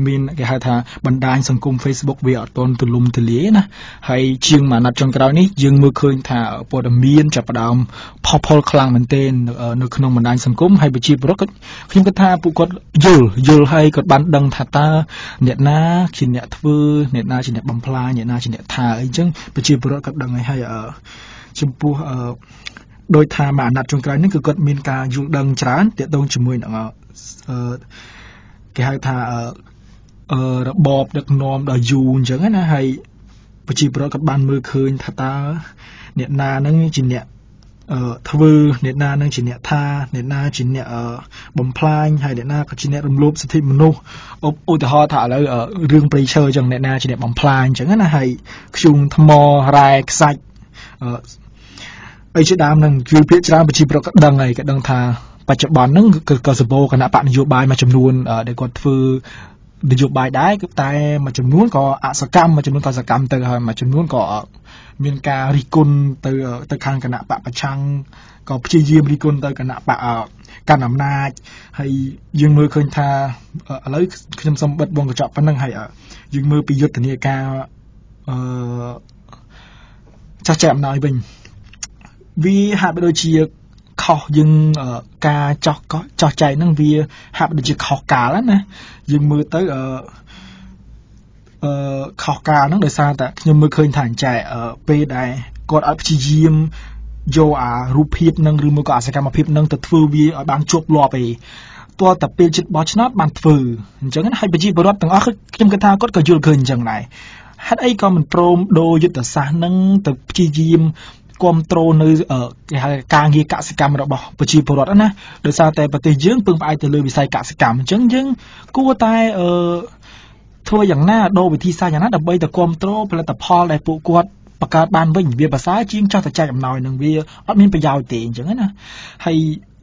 มีแค่ทาบรรดาสังคมเฟซบุ๊กเวียตอนตุลุมตุลีนะให้เชียงมานับจงกลายนี้ยังเมื่อคืนทาปอดมีนจับประดามพอคลางเหมือนเต้นในขนมบรรดาสังคมให้ปัจจุบันก็คิมกท้าปุกก็ยุลให้กดบันดังทาตาเน็ตนะชินเนตเฟอร์เน็ตนาชินเนตบัมพลาเน็ตนาชินเนตทาไอ้จังปัจจุบันก็ดังให้ชมพูโดยทามานัดจงกลายนั่นคือกฎมีการยุ่งดังจานเตะตรงจมูกหนังแกให้ทาระบอบดักนอมดายูนอย่างนั้นนะให้ปัจจุบันกับบานมือคืนทาตาเน็ตนานั่งชินเนตทวือเน็ตนานั่งชินเนตทาเน็ตนาชินเนตบ่มพลายให้เน็ตนากับชินเนตรวมรูปสถิติมนุษย์อุตหะทาแล้วเรื่องปริเชยอย่างเน็ตนาชินเนตบ่มพลายอย่างนั้นนะให้ชุงธมอรายใส่ไอ้เจ้าดามนั่งคือพิจารณาปัจจุบันก็ดังไงก็ดังทาปัจจุบันนั่งเกิดกระสุนโบขณะปะนโยบายมาจำนวนเด็กกอดฟือนโยบายได้ก็แต่มาจำนวนก็อาสกรรมมาจำนวนก็อาสกรรมแต่มาจำนวนก็มีการริกุลแต่ทางขณะปะประชังก็พิจารณาริกุลแต่ขณะปะการอำนาจให้ยืมมือคืนทาแล้วคืนสมบัติวงกระจกพันนั่งให้ยืมมือปียุทธเนียกาชาแจมนายบิงวีหาไปโดยเชียขอยึงกาจอใจนั่งวีหาไปโดยเชียขอกาแล้วนะยึงมือเตยขอกานั่งโดยซาแต่ยึงมือเคยถ่านใจไปได้กดอัพชียิมโยอารูปพิบนั่งหรือมือกาสกรรมพิบนั่งตัดฟืนวีบางจวบรอไปตัวแต่เป็นจิตบอชนัดบางฟืนจากนั้นให้ไปจีบรอดตั้งอ้อขึ้นจำกระทากดกระยุลเกินจังไรฮัดไอ้ก็มันโปรมโดยยึดแต่ซานั่งแต่ชียิมควมโตรในการเกี่ยวกับกิจกรรมเราบอกปัจจุบันนะโดยซาแต่ปฏิยืงเพิ่งไปแต่เลยวิสัยกิจกรรมจึงกู้ตาย ช่วยอย่างหน้าโดวิธีสายอย่างนั้นดับเบิลตะกวมโตผลิตพอและปูกวดประกาศบานวิ่งเบียภาษาจีนชอบแต่ใจกับหน่อยหนึ่งเบียอัดมินไปยาวเตียงอย่างนั้นนะให้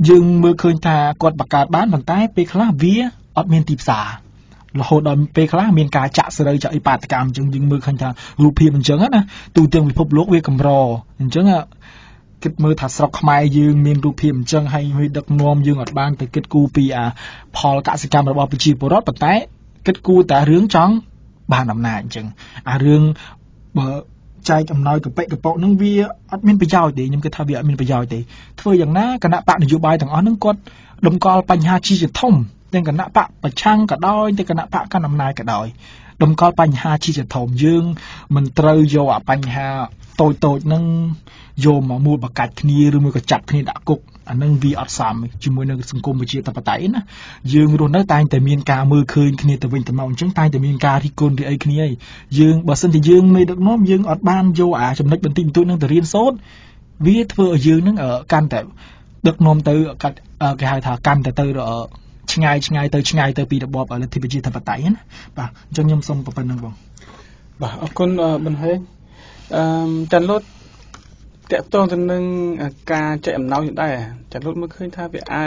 ยึงเมื่อคืนตากดประกาศบ้านผันใต้ไปคลาเบียอัดมินตีบสาเราโดนไปคลาเมียนกาจะเสด็จจากอิปาตกรรมจึงยึงเมื่อคืนตารูปีมันเจิงนั้นนะตูเตียงวิภพโลกเวกัมรอเจิงอะกิดมือถัดสอกขมายยืงเมียนรูพิมจังให้มีดักนวมยืงอดบางแต่กิดกูปีอาพอละกสิกรรมระบอบปิจิปรสปัตไตกิดกูแต่เรื่องจ้องบ้านอำนาจจังเรื่องเบอใจกำน้อยกับเปะกับเปาะนั่งเวียอัดมินไปยาวตียังกิดทาเวียมินไปยาวตีเธออย่างน่าคณะปะนโยบายต่างอ้อนนั่งกดดมกอลปัญหาชีจิตท่อมแต่คณะปะประชังกระดอยแต่คณะปะการอำนาจกระดอยดมกอลปัญหาชีจิตท่อมยืงมันเตยโยะปัญหาโตโตนั่งโยมมามูดประกาศคณีหรือมือกระจัดคณีดักกุกอันนั่งวีอัดสามจมูกนั่งสังคมวิจิตรปไตยนะยืงโดนได้ตายแต่เมียนกามือคืนคณีแต่เวงแต่เมาจังตายแต่เมียนกาที่โกนหรือไอคณียืงบัดซึ่งที่ยืงไม่ดักน้อมยืงอัดบ้านโยอาจำนักเป็นติ่งตัวนั่งแต่เรียนโซนวีเพื่อยืงนั่งการแต่ดักน้อมเตอการกระหายถาการแต่เตอชงายชงายเตอชงายเตอปีดับบอบอะไรที่วิจิตรปไตยนะป่ะจังยมสมประพันธ์นั่งบอกป่ะเอาคนบันเฮจันรถแต่ตัวจนึงการใจอ่ำน้อยอยู่ได้จันรถเมื่อคืนท่าไปอา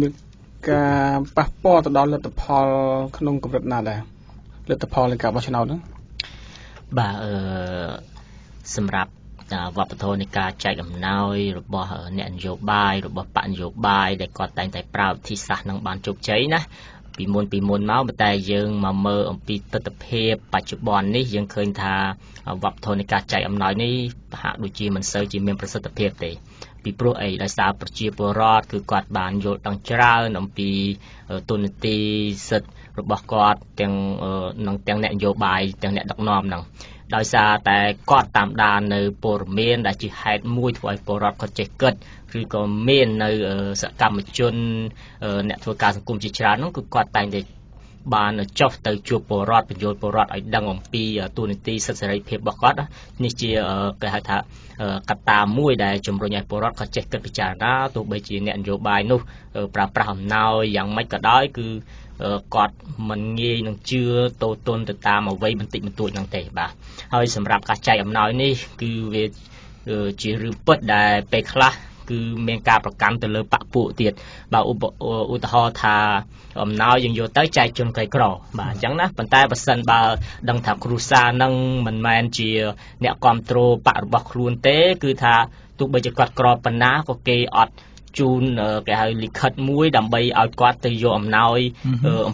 มีการปักป้อตะดอนเลตพอลขนมกับรัตนาได้เลตพอลเลยกับวัชนาด้วยบ่าสำหรับวัปโทในการใจอ่ำน้อยหรือบ่เนียนโยบายหรือบ่ปั่นโยบายได้ก่อแต่งแต่เปล่าที่สานนังบานจุกใจนะปีมนเมาส์แต่ยังมาเมื่อปีตะเพยปัจจุบันนี้ยังเคยทาวับโทนิกาใจอำน้อยนี่หากดูจีมันเซอจีเมนประสตะเพยตีปีโปรไอรัสาประจีปรอดคือกวาดบานโยตังเจ้าหนุ่มปีตุนตีสดระบบกวาดเตียงนังเตียงแนโยบายเตียงแนดอกนอมนังโดยซาแต่กอดตามดานในโปรเมนได้จีไฮมวยถอยโปรรอดเขาเจเกิดคือก็เมนในสกรรมชนเนี่ยทัวการสังคมจิตรานั่นคือกอดแต่งในบานจอบเตยจูโปรรอดเป็นโยโปรรอดไอ้ดังของปีตุนตีสัตย์ไรเพบบอกว่านี่จีกระหายทะกตามวยได้จมรอยโปรรอดเขาเจเกิดพิจารณาตัวใบจีเนี่ยโยบายนู้ปราบปรามนาวอย่างไม่ก็ได้คือกอดมันเงยนังเชื่อโตตนตามเอาไว้มันติมันตัวนังเตะบ่าเฮ้ยสำหรับการใจอ่ำน้อยนี่คือเวจีรูปได้ไปคละคือเมงกาประกันแต่เลยปะปูเตียดบ่าอุตหอทาอ่ำน้อยยังโยต้ใจจนไกลกรอบบ่าจังนะปันใต้ปัสสันบ่าดังถามครูซานังมันแมนจีเนี่ยความโตปะบักครูนเตะคือทาตุกใบจะกอดกรอบปัญหาก็เกยอดจูนก็ให้ลิขิตมวยดำใบเอากวาดตัวโยมน้อย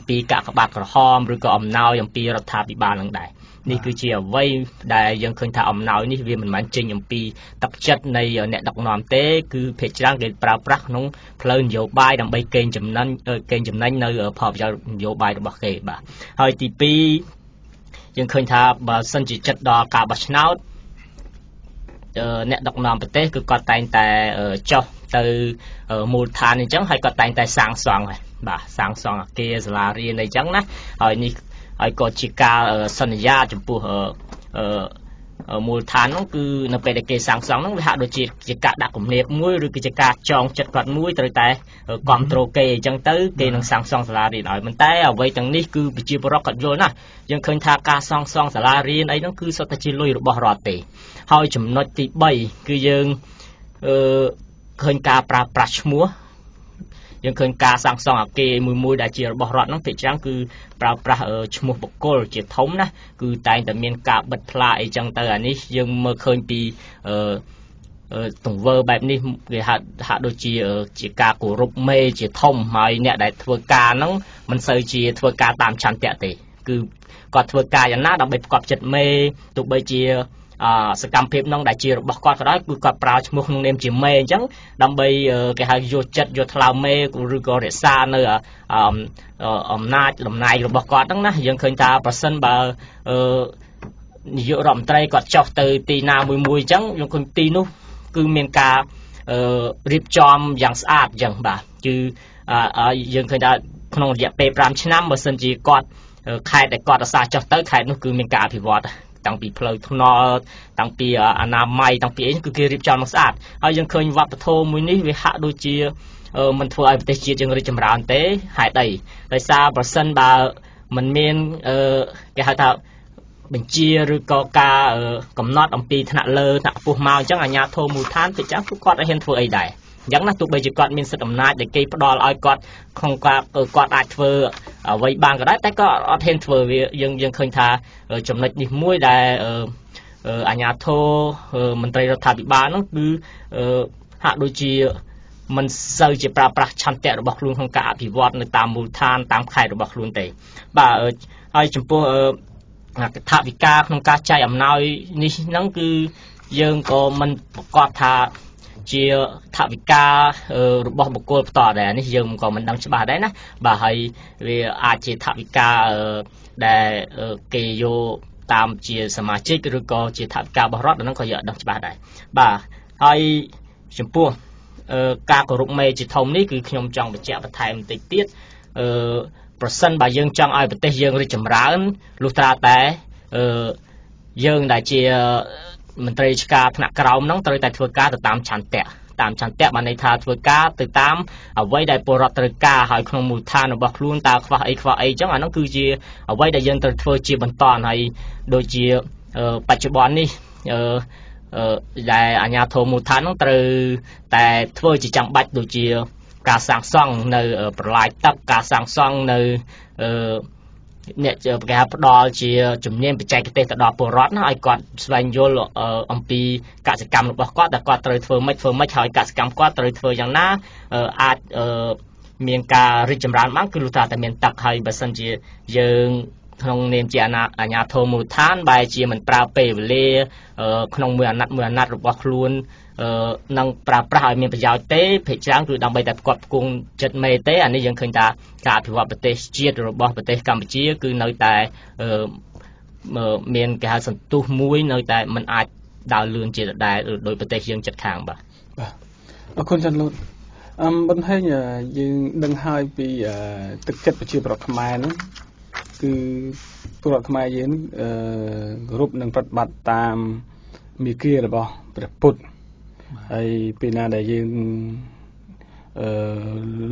ปีกะกระบาดกระหอมหรือก็อมน้อยอย่างปีรัฐบิบาลต่างใดนี่คือเชี่ยวไว้ได้ยังเคยทำอมน้อยนี่เวียนเหมือนมันจริงอย่างปีตักจัดในเนี่ยดักนอมเต้คือเพจร่างเกณฑ์ปราบรักน้องเพลินโยบายดำใบเกณฑ์จำนั้นเกณฑ์จำนั้นในพอจะโยบายดำบักเกย์บ่าเฮ้ยตีปียังเคยทำแบบสันจิตจัดดอกาบัชนาวเนี่ยดักนอมเต้คือกอดแต่เจ้าtừ một tháng này chẳng hay có tài tài sáng sáng này bà sáng sáng kia là riêng này chẳng nát hỏi như hỏi có chỉ ca ở sân gia chụp phù một tháng nó cứ nó về để kia sáng sáng nó hạ đôi chỉ cả đã cũng đẹp mũi rồi chỉ cả tròn chặt quạt mũi tới tay còn trâu kê chẳng tới kê nó sáng sáng là riêng nói mình tay ở vậy chẳng ní cứ bị chịu bỏ cọt rồi nè nhưng khi thà ca sáng sáng là riêng ấy nó cứ sao ta chỉ lôi bỏ rọt tì hỏi chụp nói tì bay cứ dươngเคยการปราบปราชมัวยังเคยการสั่งสอนเกย์มวยมวยได้เจอบอรอดน้องติดจังคือปราบปราชมัวบกโกลเจตทมนะคือแต่แต่เมียนกาบัดพลายจังเตอร์นี่ยังเมื่อเคยปีตรงเวอร์แบบนี้คือหาโดยเจจิกาโกรุเมเจตทมหอยเนี่ยได้ทัวการน้องมันเซอเจทัวการตามชั้นเตะเตะคือกอดทัวการยันหน้าดอกใบกอดเจ็ดเมตุกใบเจสกรรมเพลน้องได้เชียร์บอกก่อนก็ได้กูก็ปราชมุขน้องเนมจีเมย์จังดำไปแกหายโยจัดโยทลาเมย์กูรู้ก็เรียกซาเนออำนาจลำนายบอกก่อนตั้งนะยังเคยตาประสันบ่าโยรำไตรก็จอกเตยตีนามวยมวยจังยังคนตีนู้คือเมียนการีบจอมอย่างสะอาดอย่างบ่าจือยังเคยตาขนมเดียเปรามชนะมาสันจีก่อนใครแต่ก่อนอาสาจอกเตยใครนู้คือเมียนกาพิวอดตั้งปีเพลย์ทุนอตั้งปีอนามัยตั้งปีคือเรียบจำมักสะอาดเอายังเคยวัดประโทมุนี้วิหะดูจีมันทัวร์ไปเตจีจึงเรียบจำรานเตะหายไตไปซาบรัสเซนบา มันเมนแกหาท่าบัญชีหรือก็การกำหนดอันปีถนัดเลอถนัดปูมาจังอันยาโทมูท่านติดจังทุกคนเห็นทัวร์ไอได้ยังนักตุบใบจีกอดมีสตอมนาดเด็กกีบดอลอยกอดคงกอดกอดอัดเฟอร์ไว้บางก็ได้แต่ก็อัดเห็นทัวร์ยังเคยท่าจำเลยดิมวยได้อันยาโทมันตรีรัฐบิบาลนั่นคือหาดูจีมันเสื่อมจากประชันแต่ระบบลุงของกาพิวัตในตามมูลฐานตามไข่ระบบลุงแต่บ่าไอจำพวกทาวิกาของกาใจอำนาจนี่นั่นคือยังก็มันประกอบทาเจียทาวิการะบบบุคคลต่อแต่นี่ยังก็มันนำฉบับได้นะบ่าให้เวอาเจทาวิกาได้เกโยตามเจียสมาชิกหรือก็เจียทาวิกาบรอดนั่นก็เยอะนำฉบับได้บ่าไอจำพวกการกรุบเมจิตทมนี่คือขยมจังประเจาประเทศติดติดประสันบายังจังไอประเทศยังริจมร้านลูกตาแต่ยังได้เจมันตรีชกาถนัดกระเอาน้องตรีแต่ทัวกาติดตามชันแตะตามชันแตะมาในทาทัวกาติดตามเอาไว้ได้ปรตรีกาหายขนมมูทานบอกลุนตาควาไอจังไอน้องคือเจเอาไว้ได้ยังตรีทัวเจบันตอนให้โดยเจปัจจุบันนี่ได้อาญาโทมูทานต้องตือแต่เพื่อจะจำบัดดูเจียการสร้างซ่องในปลายตับการสร้างซ่องในเนี่ยเจอการดอเจียจุ่มเนี่ยไปใจกระเตะดอปวดร้อนไอ้กอดสวรรค์โยลอัมพีกาศกรรมหรือว่ากอดแต่กอดตือเพื่อไม่ใช่กาศกรรมกอดตือเพื่ออย่างน่าอาจเมียนการริจมร้านมั่งคือลูกตาแต่เมียนตับให้บัสันเจียยังขนมเนมเจียนาอัญญาโทมูทานใบเจียเหมือนปลาเปรเล่ขนมเมืองนัดรูปวัคลุนนังปลาเมียนปยาวเต้เพชรช้างคือดังใบแต่กบกุ้งจัดเมเต้อันนี้ยังเคยตากาผิวประเทศจีนรูปวัคประเทศกัมพูชีคือในแต่เมียนแก่สันตุมุ้ยในแต่มันอาจดาวเรืองเจียได้โดยประเทศยังจัดทางบ่บ่คนจันลุนบนให้ยังดังไฮปีตึกเจ็ดประชีพรัฐมายนั้นคือตัวทำไมยืนรูปหนึ่งปฏิบัติตามมีเกียร์หรือเปล่าประพุทธไอ้ปีนาได้ยืน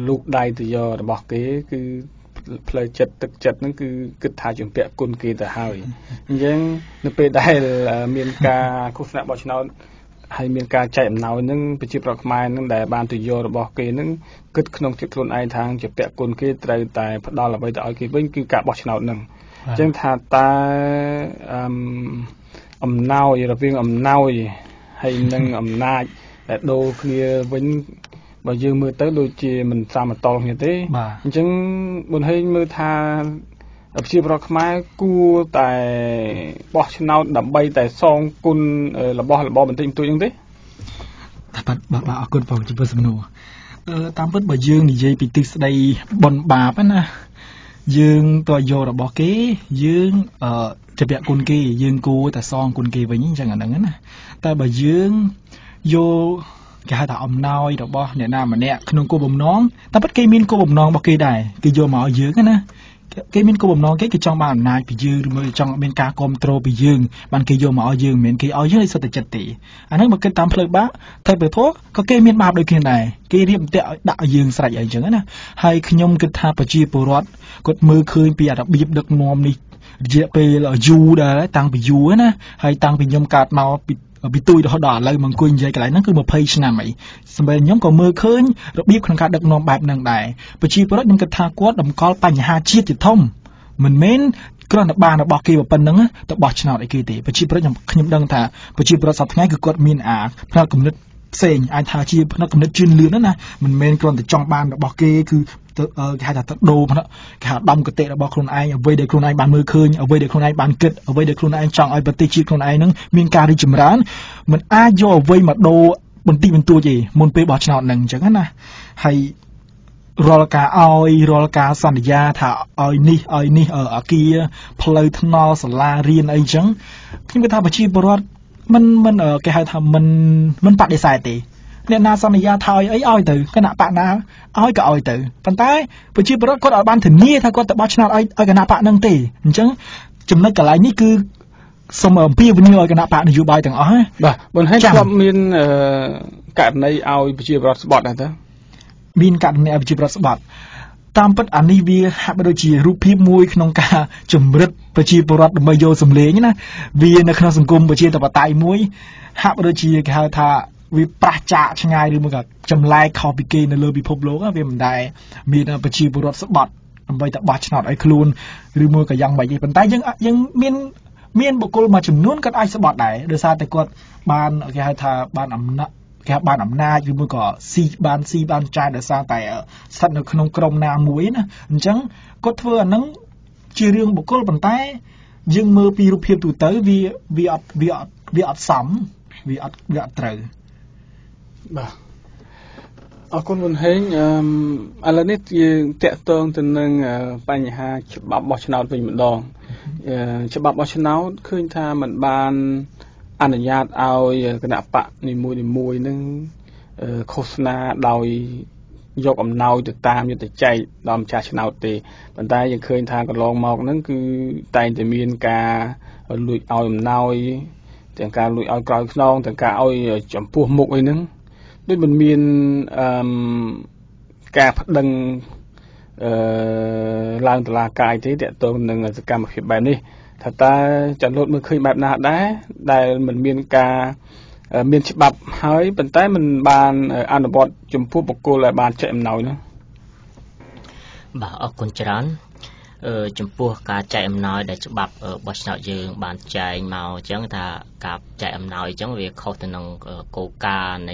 ลูกได้ตัวยอบอกเก๋คือเพลย์จัดตึกจัดนั่นคือกึศทายจุ่มเปียกุลเกียร์แต่หายยังนึกไปได้เมียนกาโฆษณาบอกชนนให้เมียนกาใจหนาวนั่งประชิดประมาณนั่งได้บานตัวยอบอกเก๋นั่งกึศขนมจิตคนไอทางจะเปียกุลเกียร์แต่แต่พอดอละไปแต่เอาเก๋เป็นคือกาบอกชนนนั่งจังทาตาเน่าอยู่ระเบียงเน่าอยู่ให้นั่งนาแต่โดเคลียร์วันบ่ยืมมือเต๋อโดยเจมันสามารถตองอย่างนี้จังบนให้มือทาอับชีพรักไม้กู้แต่บ่ชนเอาดับใบแต่ซองกุนระบ่มันติดตัวอย่างนี้แต่บัดเอาคนฟังจีบสมโนตามเปิดบ่ยืมนี่ใจปิดติดใดบนบาปนะยืงตัวโยระบอกเกยืงจะเปียกุนเกยืงกูแต่ซองกุนเกไปยิ่งจังอันนั้นนะแต่บ่ยืงโยแกหาแต่อมน้อยระบอเนี่ยหน้ามันเนี่ยขนมกูบ่มน้องแต่ปัดเกมินกูบ่มน้องบอกเกได้เกโยมาเอายืงกันนะเกมินกูบ่มน้องเกจังบ้านนายไปยืงมือจังเมนกากรมโตรไปยืงมันเกโยมาเอายืงเหม็นเกเอายืงเลยสติจัตติอันนั้นมันเกิดตามเพลิดบ้าไทยเปิดโทษก็เกมินบาปโดยเกได้เกเรียมเตะด่ายืงใส่อย่างนั้นนะให้ขยมกิทาปจีปรอดกดมือคืนเปียดบีบดึกมอมนี่เยอะไปละยูได้ตังไปยูนะให้ตังไปยมกาดเมาปิดตุยดอดเลยมันกุญแจกันไรนั่นคือมาเพย์ชนะไหมสมัยยมก็มือคืนบีบขนการดึกนอนแบบนั่งได้ปจีปรอดยังกิทากวดดมกอลปัญหาชีติท่อมมันเม้นกระนั้นบานบอกเกี่ยวกับปัญหาแต่บอกชนะไอ้เกติปจีปรอดยังขยมดังแต่ปจีปรอดสับง่ายคือกดมีนอาพระกุมนิดเสียงไอ้ทาชีพนักกุมนิดจุนเลือนนั่นนะมันเม้นกระนั้นแต่จองบานบอกเกี่ยคือแค่จะตัดโดมันละแค่ดำกระเตะบอกคนไอเอาไว้เด็กคนไอบ้านมือคืนเอาไว้เด็กคนไอบ้านเกิดเอาไว้เด็กคนไอจางไอปฏิชีคนไอนั้นมีการริจมร้านมันอาโยไว้มาโดบนตีเป็นตัวใหญ่มันไปบอกชนะหนึ่งจากนั้นนะให้รอลกาเอารอลกาสัญญาถ้าเอานี่อาเกียพลอยทนอสลาเรียนไอจังที่กระทำอาชีพบริวารมันแค่ทำมันปัดได้สายตีเนี่ยนาสัญญาทายไอ้อ้อยตื่นขณะปะนาอ้อยก็อ้อยตื่นปันท้ายไปชีพรถก็เอาบ้านถึงนี่ถ้าก็แต่บ้านชนะอ้อยขณะปะนั่งตีจังจุ่มในกระไรนี่คือสมอพี่วันนี้อ้อยขณะปะในยูบายต่างอ้อยบ่บนให้ความมีนการในเอาไปชีพรถสปอร์ตนะท่านมีนการในไปชีพรถสปอร์ต ตามปัจจุบันนี้วิหารบริจีรูปพิมวยขนมกาจุ่มรึดบริจีปรัดมายโยสมเลงนะวิในขนมสังคมบริจีตะปะไตมวยหาบริจีแค่ท่าวิปราชาช่างไงหรือมึงกับจำลายข่าวปีเกนในเรือบิพบโลกเวียนได้มีในบริจีปรัดสบัดใบตะบัดฉนอดไอคลูนหรือมึงกับยังใบยี่ปันไตยังเมียนบุกลมาจุ่มนุ่นกับไอสบัดไหนโดยซาแต่กดบ้านแค่ท่าบ้านอำนาจแค่บ้านอำนาจอยู่เมื่อก่อนซีบานใจเดือดซาแต่สัตว์ในขนมกรมนาหมวยนะจังก็เท่านั้นเชื่อเรื่องบุคคลปันไตยังเมื่อปีรูปเพียบตัวเต๋อวีอัดซ้ำวีอัดเต๋อบ่เอาคนบนเฮงอะไรนี่เตะเติงจนนึงปัญหาฉบับบัชนาเป็นเหมือนดองฉบับบัชนาขึ้นท่าเหมือนบานอนุญาตเอาขณะปะในมวยนึงโฆษณาเรายกอำนาจติดตามอยู่แต่ใจดอมชาชนาเตะปัญญายังเคยทางกับลองมองนั่นคือแต่จะมีการลุยเอาอำนาจแต่การลุยเอากลอยนองแต่การเอาจำพวกมุกไอ้นึงด้วยมันมีการพัฒน์ดังลางตลาดกายที่เด็กตัวหนึ่งจะการมาเขียนแบบนี้ถ้าตาจัดรถมันเคยแบบหนาได้เหมือนเมียนกาเมียนฉบับเฮ้ยเป็นใต้มันบานอันบอดจมพูปกูเลยบานเฉยหน่อยนะบ่าวคนจรันจมพูกาเฉยหน่อยแต่ฉบับบอชหน่อยยืนบานเฉยเมาจังถ้ากาเฉยหน่อยจังเวเขาถนนโกกาใน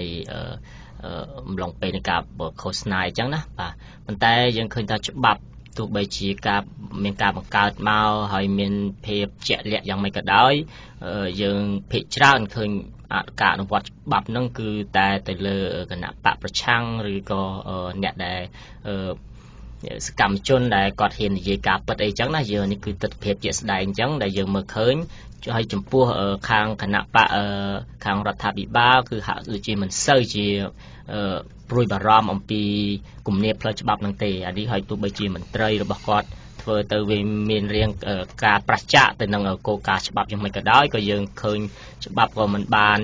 ลงไปในกาโคสไนจังนะบ่าเป็นใต้ยังเคยทำฉบับตัวใบจีกับเมียนกาบังกาดมาหอยเมียนเพลเจเลียยังไม่กระด้อยยังเพจร้านเคยอากาศวัดบับนั่นคือแต่เลือกขณะปะประชังหรือก็เนี่ยได้สกัมชนได้กอดเห็นยีกาปัดไอจังนะยังนี่คือตัดเพจเจสได้จังได้ยังเมื่อคืนให้จมพัวคางขณะปะคางรัฐบิบ้าคือหาดูจีมันเซอร์จีปรุยบารามอมปีกลุ่มเนปเพลฉบับนังเตออันนี้ให้ตัวใบจีมันเตยหรือบกอดเธอเตวิเมียนเรียงการประชาแต่นังโกกาฉบับยังไม่กระด้อยก็ยังเคยฉบับก็มันบาน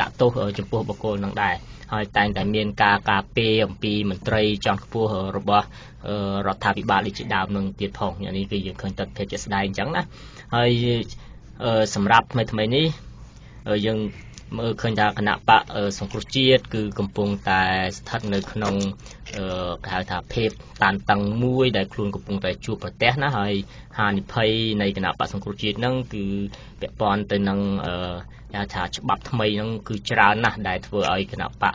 ดักโตจมพัวบกอนังได้ให้แต่เมียนกากาเปอมปีมันเตยจอนพัวหรือบรัฐบิบ้าลิจิดาวนังเตียทองอย่างนี้ก็ยังเคยตัดเพจสไลด์จังนะให้สำหรับไม่ทำไมนี้ยังเมื่อคืนจากคณะปะสงครุเจียคือกำปงแต่ทัดในขนมขายถาเพบตานตังมวยได้คลุนกำปงแต่จูปะเตะนะให้หานิภัยในคณะปะสงครุเจียนั่งคือเปียปอนแต่นั่งยาถาฉบับทำไมนั่งคือจรานะได้เถอะไอคณะปะ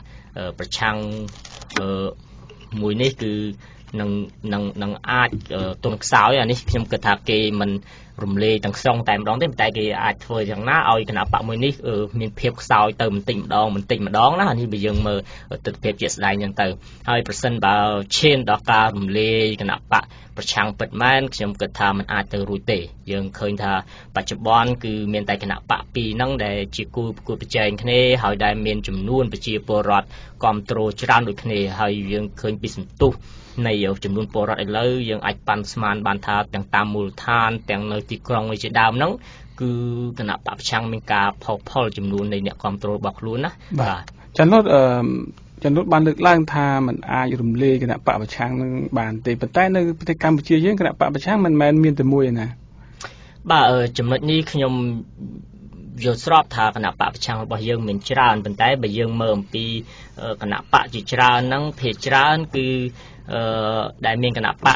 ประชังมวยนี่คือนังอาจต้นสาวอย่างนี้พิมกระถาเกมันรุมเล่ต่างซองแต่ร้องเต็มใจเกอาจเฟยอย่างน่าเอาขนาดปะมวยนี่มีเพียบสาวเติมติ่งดองมันติ่งมาดองนะอันนี้ไปยังมือติดเพียบเจ็ดลายยังเติมให้เปอร์เซ็นต์เบาเช่นดอกการุมเล่ขนาดปะประชังเปิดแม่นพิมกระถามันอาจเติมรูเตยังเคยท่าปัจจุบันคือเมียนแต่ขนาดปะปีนั่งได้จีกูไปเจนคะแนนหายได้เมียนจุ่มนุ่นไปจีโปรดกอมโตรจรานุคะแนนหายยังเคยปิดสตูในจุดนุ่นปอร์เลยยังอัดปันสมานบันทาแต่งตามมูลทานแต่งในติกรองในเจดามนั่งคือขณะปรับช่างเป็นกาพอจุดนุ่นในเนี่ยความตรวจบอกรู้นะจันทร์บานเลือกล่างทามันอาอยู่รุ่มเล่ขณะปรับช่างนั่งบานแต่ปัจจัยในพฤติกรรมเชี่ยยังขณะปรับช่างมันแมนมีแต่มวยนะบ่าจุดนั้นนี่ขยมยศรอบทาขณะปะประชังบะยังเหม็นจราอันเป็นแต่บะยังเมื่อปีขณะปะจิจรานั่งเพจจราคือได้เมียนขณะปะ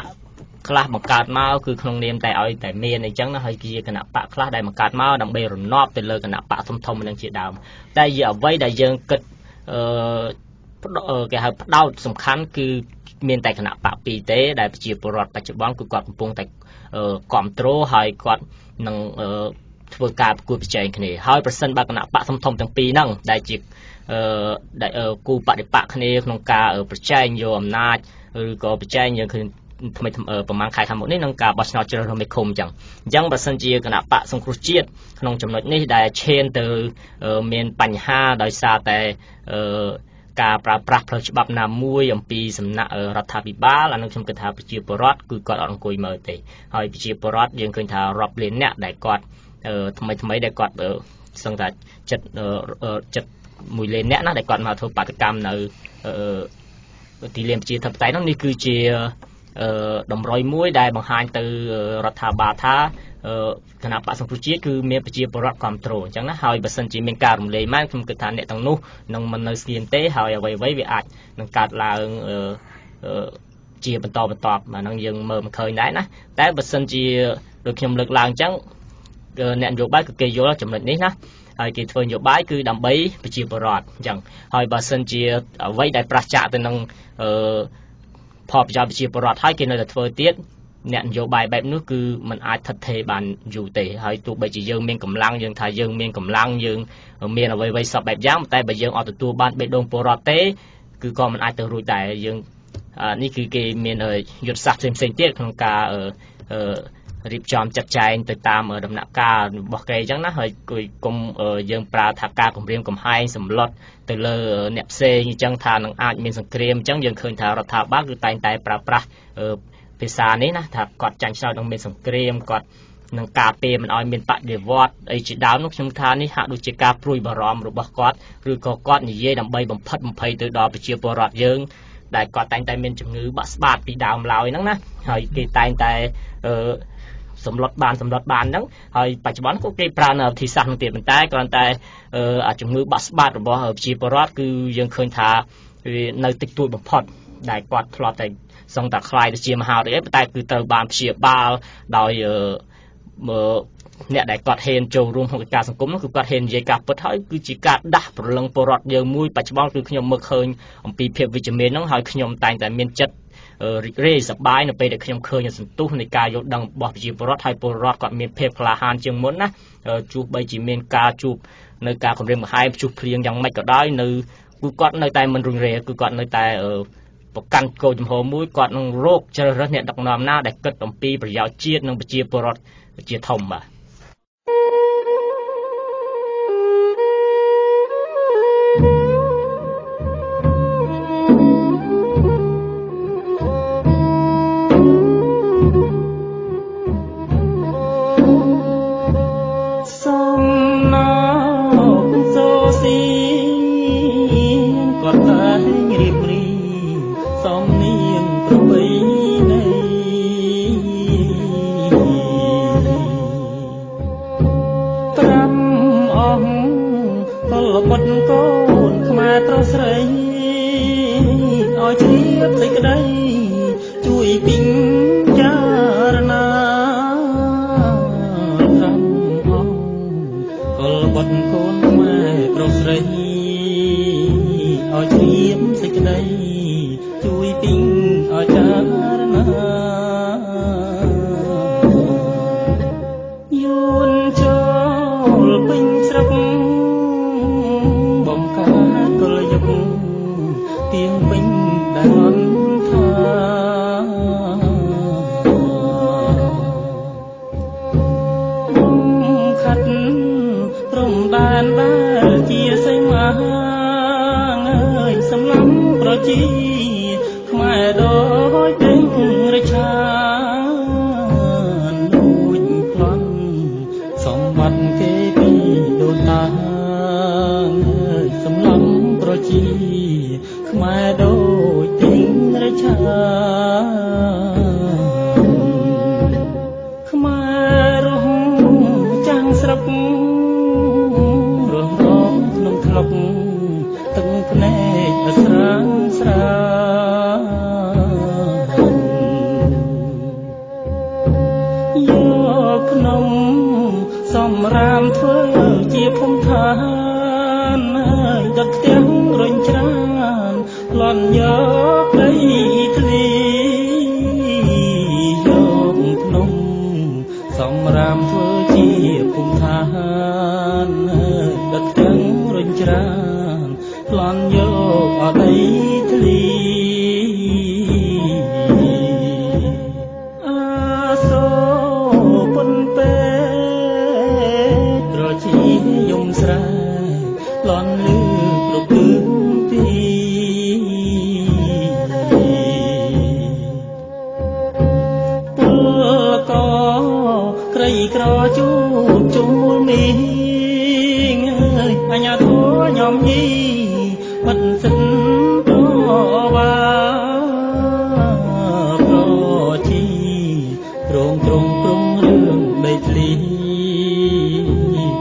คลาดมังกรมาคือขนมเนียมแต่เอาแต่เมียนในจังนะเฮกีขณะปะคลาดได้มังกรมาดังเบรุนนอบเป็นเลยขณะปะทมทมมันยังเฉียดดาวได้เยอะไว้ได้ยังกึศแกหาดาวสำคัญคือเมียนแต่ขณะปะปีเต้ได้เฉียบปลอดปัจจุบันคือกอดปุ่งแต่กอมโตรหายกอดนั่งเพื่อการกู้ปัจจัยคนนี้หายเปอร์เซ็นต์บางขณะปะทมทมตั้งปีนั่งได้จิกได้กู้ปะได้ปะคนนี้ขนมกาปัจจัยโยมนาหรือก็ปัจจัยยังคือทำไมประมาณขายคำบอกนี่นังกาบัชนาเจริญไม่คมยังบัชนเจียขณะปะสงครุเจียขนมจำนวนนี่ได้เช่นเตอเมียนปัญหาโดยซาแต่การปราบปรามฉบับนามวยอย่างปีสำนักรัฐบิบาลและนักชมกันทาปัจจัยปรอดคือกอดองคุยเมอเตยหายปัจจัยปรอดยังคือทารอบเลนเนี่ยได้กอดทำไมได้กอดสังกัดจัดมวยเลนเนี่ยนะได้กอดมาทบปฏิกรรมในตีเลียมจีทับไตนั่นนี่คือจี ดมรอยมุ้ยได้บางฮันตือรัฐบาลท้าขณะปัจจุบันนี้คือเมียปจีบรักความโตรจังนะหายบัสนจีเมียการมุ่งเลยมันคือการเนี่ยตั้งนู้นงมันเสียนเตะหายไว้ไว้วิอัดนังการลาจีบตอบตอบมานังยังเมื่อมันเคยได้นะแต่บัสนจีโดยขยมเลือกลางจังเนี่ยโยบายคือเกี่ยวกับจำนวนนี้นะไอ้กิจวัตรโยบายคือดำใบปจีบรักจังหายบัสนจีไว้ได้ประชาแต่นังพอประชาปจีบรักให้กินอะไรตัวเตี้ยเนี่ยโยบายแบบนู้นคือมันอาจทัดเทบันอยู่แต่ให้ตัวไปจีเยงเมียงกำลังยังไทยยังเมียงกำลังยังเมียนเอาไว้ไว้สอบแบบย้ำแต่ไปยังออกตัวบ้านไปดงโปรเต้คือก็มันอาจจะรู้แต่ยังนี่คือเกมเมียนเลยหยุดสับเซ็งเตี้ยของการรีบจอมจับใจติดตามดำนักการบอกเกย์จังนะเฮ้ยคุยกลมยังปลาถักการกลมเรียมกลมให้สำลัดแต่เลอเนบเซยังจังทานังอาจเมียนสังเกตจังยังเคยทารัฐบ้าคือตายตายปลาปลาภาษานี้นะถ้ากอดจังชาวต้องเป็นสงครามกอดนังกาเปมันเอาเป็นปะเดวอดไอจิดาวนุชงทานี่หาดูจิกาปลุยบารอมหรือบกอดหรือกอกอดนี่เย่ดำใบบัมพัดบัมเพย์ตัวดอไปเชียบรอดเยิงได้กอดแต่งแต่เป็นจุงือบัสบาดปีดาวลาวนั่งนะหอยกีแต่งแต่สมรสบานนั่งหอยปัจจุบันก็กีปราณที่สั่งเตียนมันแต่ก่อนแต่อาจจุงือบัสบาดหรือบกอดเชียบรอดคือยังเคยทาในติดตัวบัมพัดได้กอดรอดแต่สองตาคลายเชียมหาเด็กแต่คือเติมบามเชียบาโดยเนี่ยได้กอดเฮนโจรวมของการสังคมนั่นคือกอดเฮนเยกับปัจจัยคือจิกาด่าปลังปลอดเยมุยปัจจุบันคือขยมเมื่อคืนปีเพียบวิจเมนน้องหอยขยมตายแต่เมียนจัดเร่สบายนะไปเด็กขยมเคยอย่างสุดตู้ในการยกดังบอบจีปลอดไทยปลอดกอดเมียนเพียบคลาฮันเชียงม้วนนะจูบใบจีเมนกาจูบในการของเรื่องหายจูบเพลียงยังไม่ก็ได้ในกูกอดในแต่มันรุนแรงกูกอดในแต่ประกันโกจมหัวมุ้ยกอดนองโรคเจริญเนี่ยดักนำหน้าได้เกิดต่อมปีประยาวเจี๊ยดนองเจี๊ยบปลอดเจี๊ยดทอมบ่ะ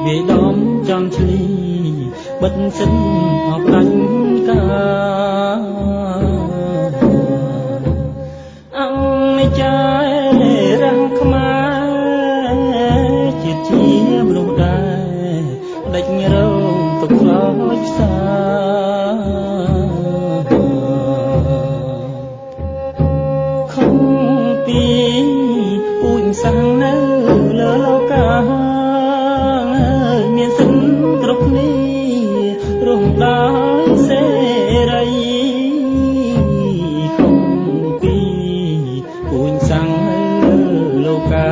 về đom tròn trì bất sinh học đánh ca ăn mấy trái răng khmá chia chia bông đai đánh râu tóc rối xa.สังเนเลิกกาเมียสินตรกนี้รุ่งดายเสรีคงปีอุ่นสังเนเลิกกา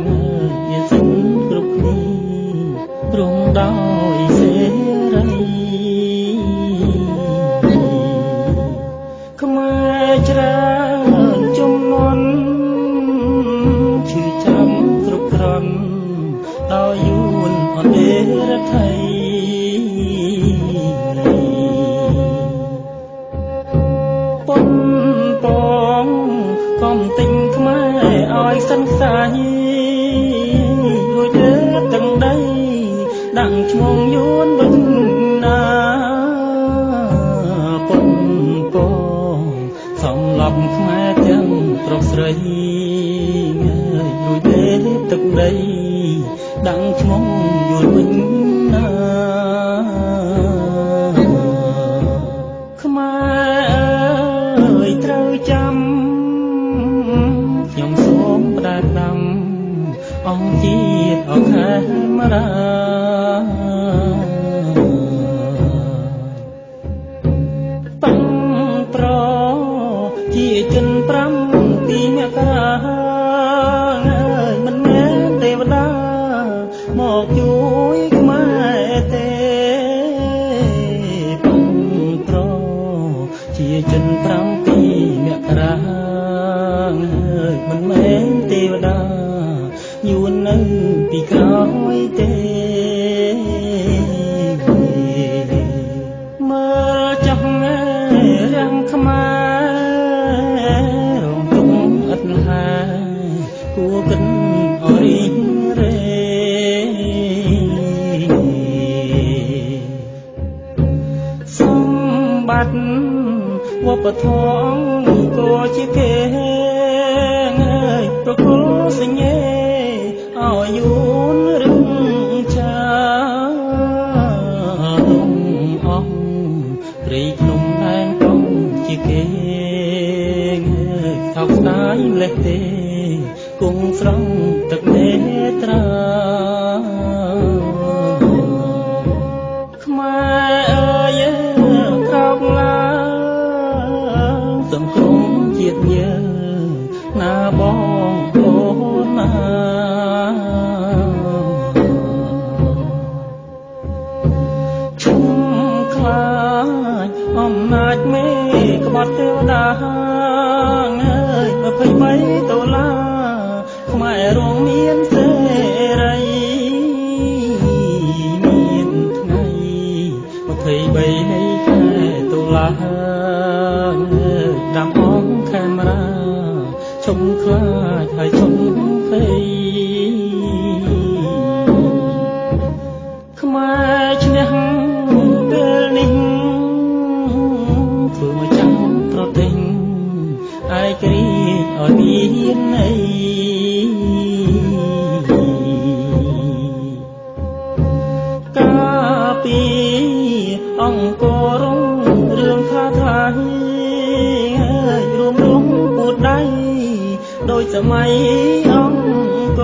เมียสินตรกนี้รุ่งดายเสรีขมายจราจมนวลชื่อจำกรุบกรอนต่อยุนอ่อนเดรัจไทยปนปองกอมติงขมายอ้อยสันสายรวยเดือดตั้งได้ดังชมองย้อนบึงนาปนปองสมหลับขมายเต็มตรอกสายดูเด็กตึกใดดังชมอยู่วิญญาขมายเตรยจำยำสมประดำอ่องจีดออกแค่มาราปังปรอที่จนปรำตีเมฆาจนพรำปีเมฆรามันแม้นเทวดาอยู่นั่นปีกร้อยเตเมื่อจับแม่รำขมารองตรงอัดหากูกันอริเรสมบัติว่าปะท้องก็ชิเกงประโคสิเงเอาอยู่เรื่องชาลงอ่องรีกลมแรงต้องชิเกงทับตายเล็กเตกงสร้างตักเนตราขมายเอ๋ยครอบลาสังคมเกียรติเยอะนาบ้องโคนนาชุ่มคลายอมนาจเมฆกบฏเทวดาเอ้ยมาเผยไปตัวลาขมายรวงเมียนเสไรเมียนไงมาเผยไปให้แค่ตัวลาดำอ้องแคมราชมคลาไทยชมเฟยขมายชนะเบลนิงฝืนมาจังตรอติงไอกรีดอ่อนมีในกาปีอ่องโกรงเรื่องคาถารวมรุงปูดได้โดยสมัยอ่องโก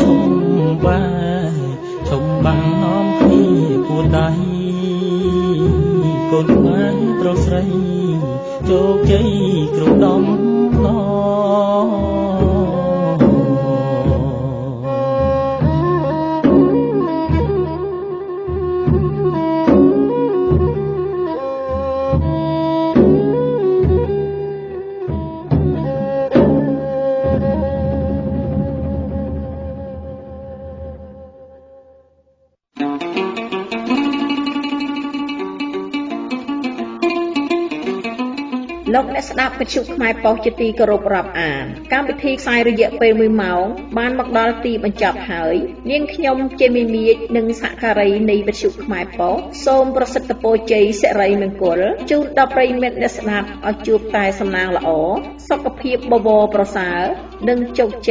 ชมบ้าชมบังน้อมพี่ปูดได้กดไม้ตรอกใสโจกใจกรุบดอมนอ លោកเนสนาปิจุขมายปอจิตีกรุบรับอ่านการพิธีสายระยะเปมือเมาบ้านมักดอลตีบรรจับหายเลี้ยงขยมเจมีมีหนึ่งสักการีในปิจุขมายปอโสมประสิทธิ์โปเจเสรีมังกรจูดดับริเมเนสนาเอาจูบตายสำนางละอ๋อสกปรกบวบประสาหนึ่งจงใจ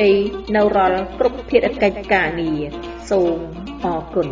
นรรกรุบเพียรกัยกาเงียโสมออกกุล